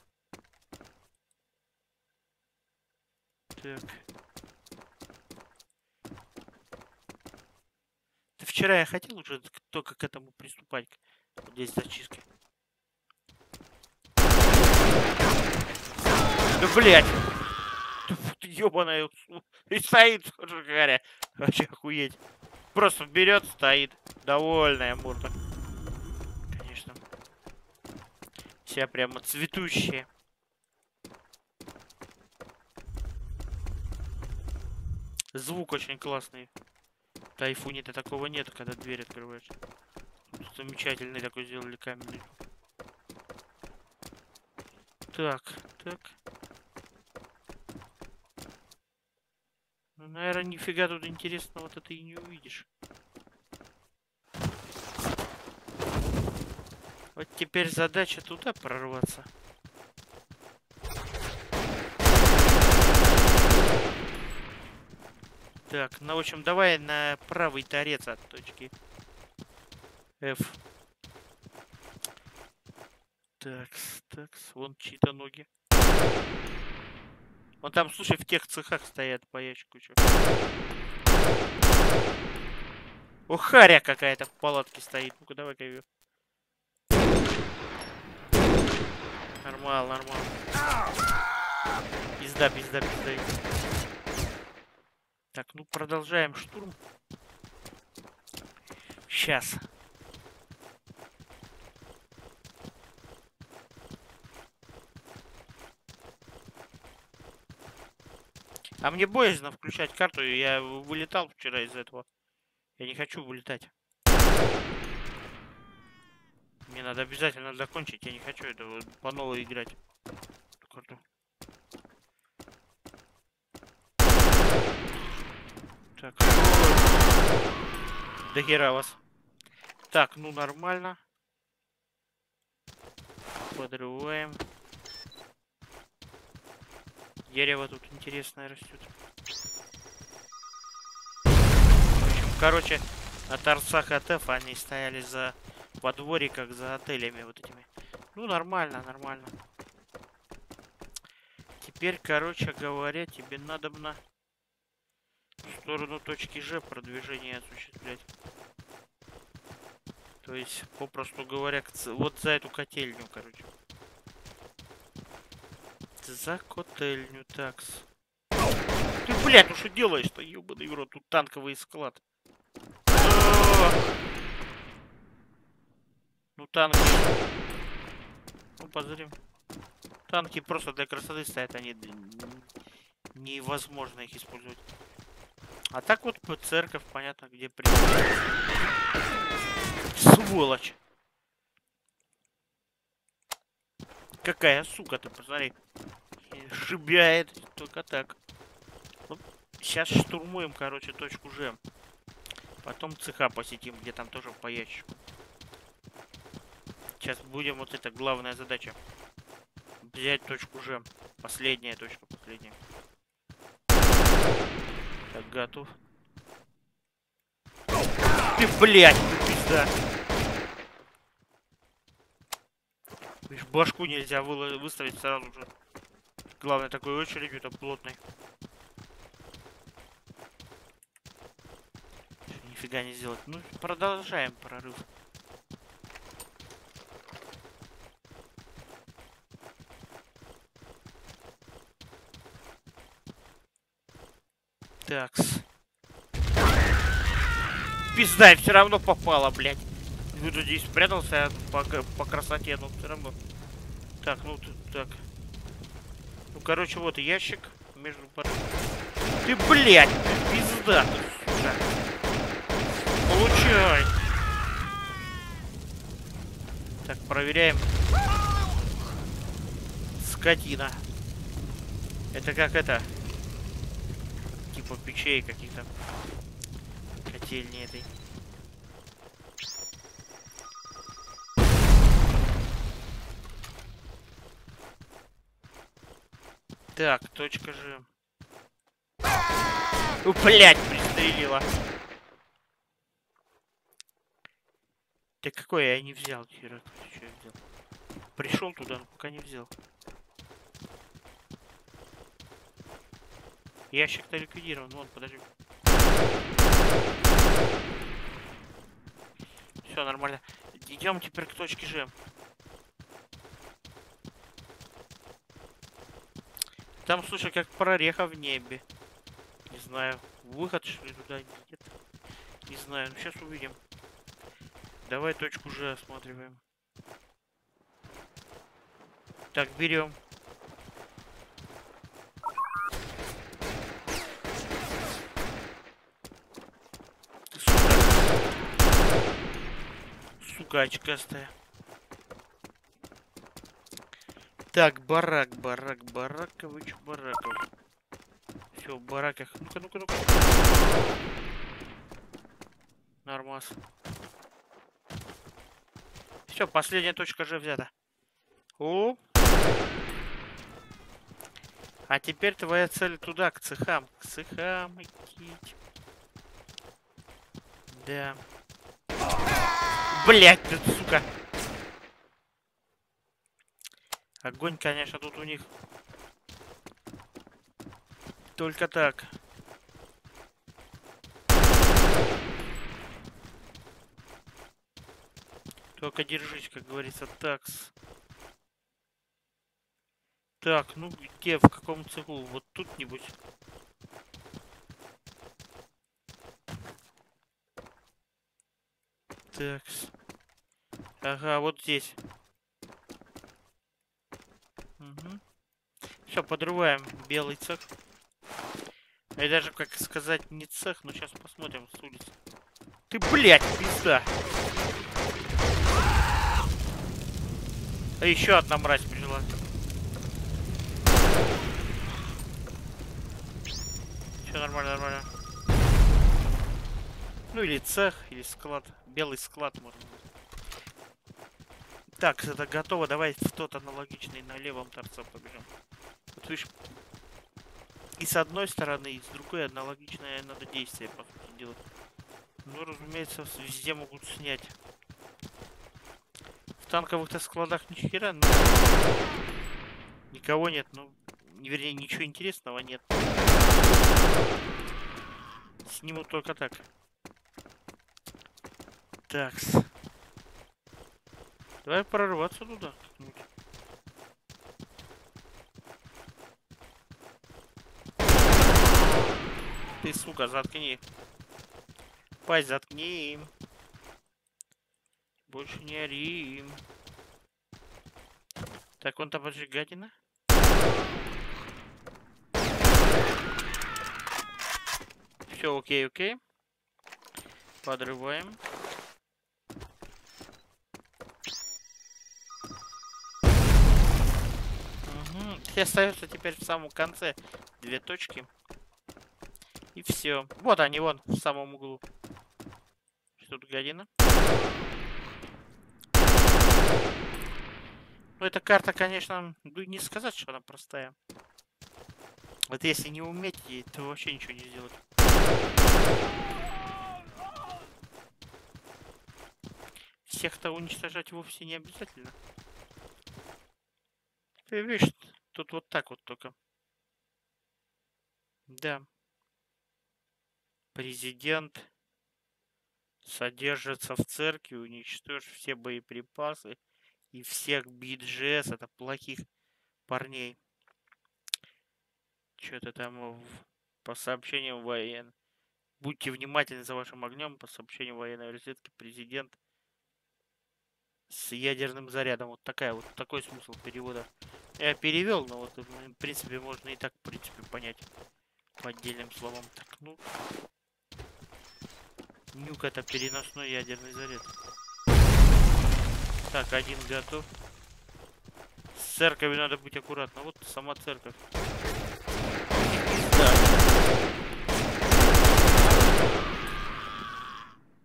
Так. Ты вчера я хотел уже только к этому приступать. Вот здесь зачистки. Да блять! Ёбаная! И стоит, уже говоря. Вообще охуеть. Просто берет, стоит. Довольная морда. Конечно. Все прямо цветущие. Звук очень классный. В Тайфуне-то такого нет, когда дверь открываешь. Тут замечательный такой сделали камень. Так, так. Ну, наверное, нифига тут интересного вот это и не увидишь. Вот теперь задача туда прорваться. Так, ну в общем, давай на правый торец от точки F. Такс, такс, вон чьи-то ноги. Вон там, слушай, в тех цехах стоят по ящику. Чё. О, харя какая-то в палатке стоит. Ну-ка, давай-ка её. Нормально, нормально. Пизда, пизда, пизда. Так, ну продолжаем штурм. Сейчас. А мне боязно включать карту. Я вылетал вчера из-за этого. Я не хочу вылетать. Мне надо обязательно закончить. Я не хочу этого по новой играть. Карту. Так. Да хера вас. Так, ну нормально. Подрываем. Дерево тут интересное растет. Короче, на торцах АТФ они стояли за во дворе, как за отелями вот этими. Ну нормально, нормально. Теперь, короче говоря, тебе надобно в сторону точки G продвижение осуществлять. То есть, попросту говоря, вот за эту котельню, короче. За котельню, такс. Ты, блядь, ну что делаешь-то, ёбаный в рот, тут танковый склад. Ну, танки... Ну, позырим. Танки просто для красоты стоят, они невозможно их использовать. А так вот церковь, понятно, где приезжает. Сволочь. Какая сука-то, посмотри. Шибяет только так. Вот сейчас штурмуем, короче, точку Ж. Потом цеха посетим, где там тоже по ящику. Сейчас будем, вот это главная задача. Взять точку Ж. Последняя точка, последняя. Так, готов. Ты, блядь, ты пизда. Видишь, башку нельзя выставить сразу же. Главное, такой очередью, это плотный. Нифига не сделать. Ну, продолжаем прорыв. Такс. Пизда, все равно попало, блядь. Ну, тут здесь спрятался я по красоте, но все равно. Так, ну тут так. Ну, короче, вот ящик между парами. Ты, блядь, ты пизда, ты, сука. Получай. Так, проверяем. Скотина. Это как это? Типа печей каких-то. Котельни этой. Так, точка Ж. Блять, пристрелила. Ты какой я не взял, херак. Пришел туда, но пока не взял. Ящик-то ликвидирован, вон, подожди. Все нормально. Идем теперь к точке Ж. Там, слушай, как прореха в небе. Не знаю, выход что ли туда нет. Не знаю, ну сейчас увидим. Давай точку Ж осматриваем. Так, берем. Сука очкастая. Так, баракович, бараков. Все, в бараках. Ну-ка, ну-ка, ну-ка. Нормас. Все, последняя точка Ж взята. О! А теперь твоя цель туда, к цехам. К цехам идти. Да. Блять, ты, сука. Огонь, конечно, тут у них. Только так. Только держись, как говорится, такс. Так, ну где, в каком цеху? Вот тут-нибудь. Такс. Ага, вот здесь. Угу. Все, подрываем белый цех. И даже, как сказать, не цех, но сейчас посмотрим с улицы. Ты, блядь, пизда! А еще одна мразь пришла. Все нормально, нормально. Ну или цех, или склад. Белый склад, можно. Так, это готово. Давай в тот аналогичный на левом торце побежим. Вот видишь, и с одной стороны, и с другой аналогичное надо действие, по сути, делать. Ну, разумеется, везде могут снять. В танковых-то складах нихера, но... никого нет, ну, вернее, ничего интересного нет. Сниму только так. Такс. Давай прорваться туда. Ты, сука, заткни. Пасть заткни. Больше не ори. Так, он там поджигательно. Все, окей, окей. Подрываем. Угу. Все остаются теперь в самом конце. Две точки. И все. Вот они, вон, в самом углу. Тут гадина. Ну, эта карта, конечно, ну, не сказать, что она простая. Вот если не уметь ей, то вообще ничего не сделать. Всех-то уничтожать вовсе не обязательно. Ты видишь, тут вот так вот только. Да. Президент содержится в церкви, уничтожь все боеприпасы и всех BGS, это плохих парней. Что-то там по сообщениям военных. Будьте внимательны за вашим огнем. По сообщению военной разведки, президент с ядерным зарядом. Вот такая вот такой смысл перевода. Я перевел, но вот в принципе можно и так в принципе понять по отдельным словам. Так, ну, нюк — это переносной ядерный заряд. Так, один готов. С церковью надо быть аккуратно. Вот сама церковь.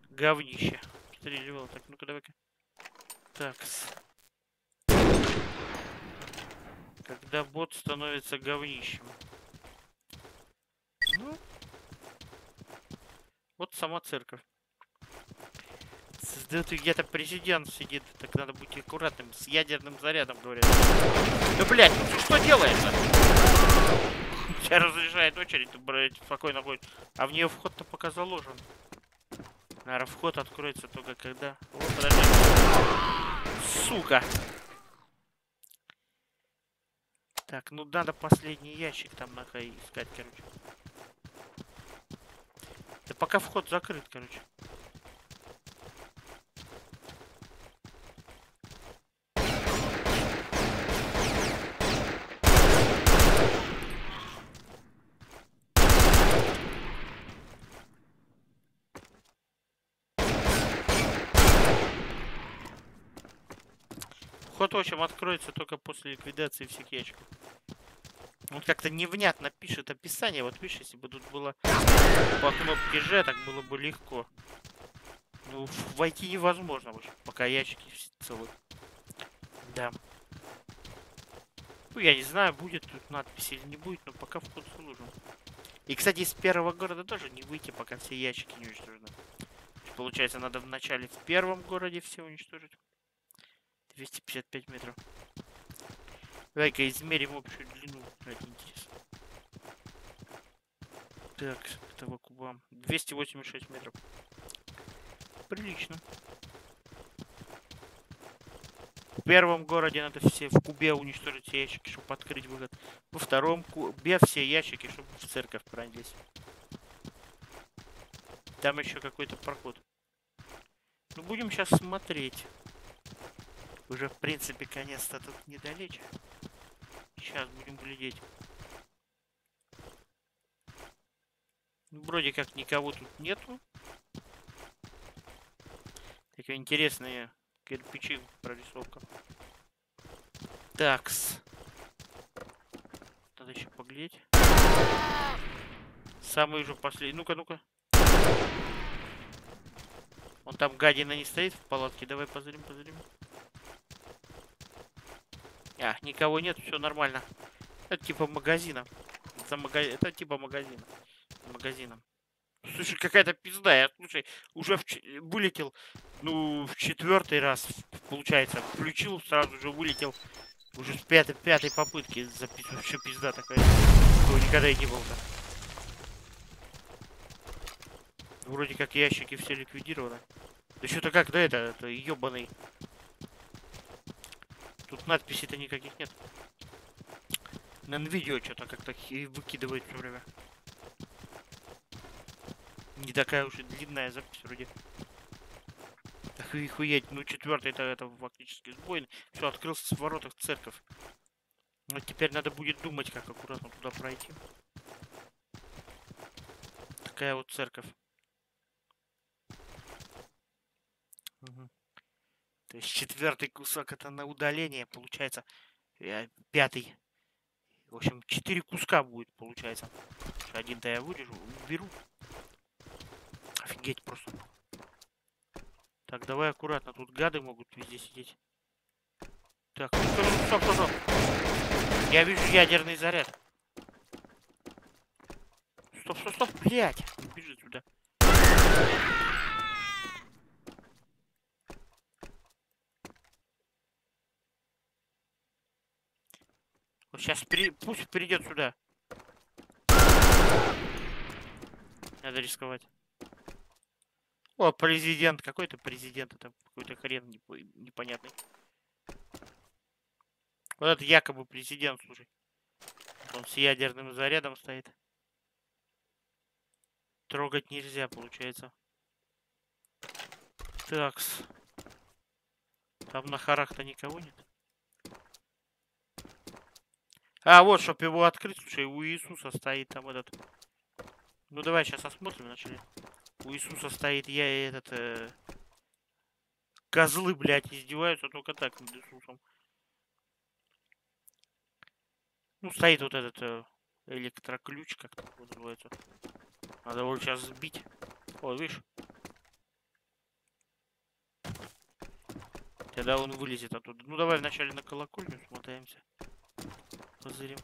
Говнище. Стреливало. Так, ну-ка, давай-ка. Так. Когда бот становится говнищем. Ну. Вот сама церковь. Тут где-то президент сидит. Так надо быть аккуратным. С ядерным зарядом, говорят. Да, блядь, ну что делается? Сейчас разрешает очередь, блядь, спокойно будет. А в нее вход-то пока заложен. Наверное, вход откроется только когда... Вот, подожди. Сука! Так, ну надо последний ящик там нахуй искать, короче. Да пока вход закрыт, короче. Вот, в общем, откроется только после ликвидации всех ящиков. Вот как-то невнятно пишет описание. Вот видишь, если бы тут было по кнопке G, так было бы легко. Ну, войти невозможно, в общем, пока ящики все целы. Да. Ну, я не знаю, будет тут надпись или не будет, но пока вход сложен. И, кстати, из первого города тоже не выйти, пока все ящики не уничтожены. Получается, надо вначале в первом городе все уничтожить. 255 метров. Давай-ка измерим общую длину. Ради интереса. Так, этого куба. 286 метров. Прилично. В первом городе надо все в кубе уничтожить все ящики, чтобы открыть выход. Во втором кубе все ящики, чтобы в церковь пронеслись. Там еще какой-то проход. Ну, будем сейчас смотреть. Уже, в принципе, конец-то тут недалече. Сейчас будем глядеть. Вроде как никого тут нету. Такие интересные кирпичи прорисовка. Такс. Надо еще поглядеть. Самый уже последний. Ну-ка, ну-ка. Он там гадина не стоит в палатке. Давай позырим, позырим. А, никого нет, все нормально. Это типа магазина. Это типа магазина. Магазина. Слушай, какая-то пизда. Я, слушай, уже вылетел, ну, в 4-й раз, получается. Включил, сразу же вылетел. Уже с пятой попытки. Вообще пизда такая. Такого никогда и не было. Вроде как ящики все ликвидированы. Да что-то как, да, это ебаный. Тут надписей-то никаких нет. На Nvidia что-то как-то выкидывает все время. Не такая уж и длинная запись вроде. Так и хуять. Ну, 4-й-то это фактически сбой. Все, открылся с воротах церковь. Но теперь надо будет думать, как аккуратно туда пройти. Так, такая вот церковь. Угу. То есть четвертый кусок это на удаление, получается. Пятый. В общем, 4 куска будет, получается. Один-то я вырежу, уберу. Офигеть просто. Так, давай аккуратно, тут гады могут везде сидеть. Так, стоп. Я вижу ядерный заряд. Стоп, блядь. Бежит сюда. Вот сейчас пусть придет сюда. Надо рисковать. О, президент. Какой-то президент. Это какой-то хрен непонятный. Вот это якобы президент, слушай. Он с ядерным зарядом стоит. Трогать нельзя, получается. Такс. Там на харах-то никого нет. А, вот, чтоб его открыть, слушай, у Иисуса стоит там этот... Ну, давай сейчас осмотрим, начали. У Иисуса стоит я и этот... Козлы, блядь, издеваются только так над Иисусом. Ну, стоит вот этот электроключ, как так называется. Надо его сейчас сбить. Вот, видишь? Тогда он вылезет оттуда. Ну, давай вначале на колокольню смотаемся. Позырим.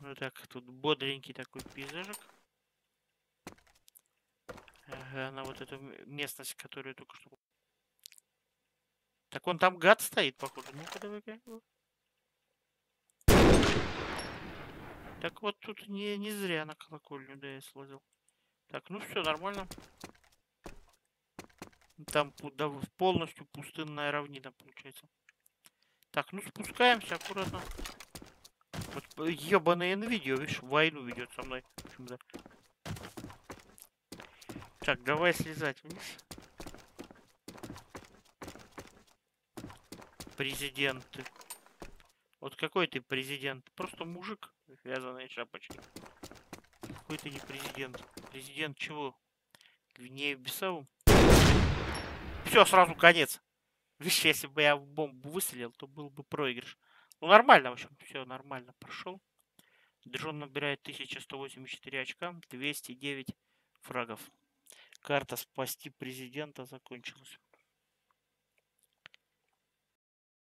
Ну, так, тут бодренький такой пейзажик. Ага, на вот эту местность, которую только что... Так, он там гад стоит, похоже. Ну-ка, давай-ка. Так вот тут не зря на колокольню, да, я слазил. Так, ну все, нормально. Там да, полностью пустынная равнина получается. Так, ну спускаемся аккуратно. Вот ебаная Nvidia, видишь, войну ведет со мной. Почему-то. Так, давай слезать вниз. Президент. Вот какой ты президент? Просто мужик. Вязаные шапочки. Какой ты не президент. Президент чего? Гвинею-Бисау? Все, сразу конец. Видишь, если бы я в бомбу выстрелил, то был бы проигрыш. Ну, нормально, в общем, все нормально прошел. Джон набирает 1184 очка, 209 фрагов. Карта «Спасти президента» закончилась.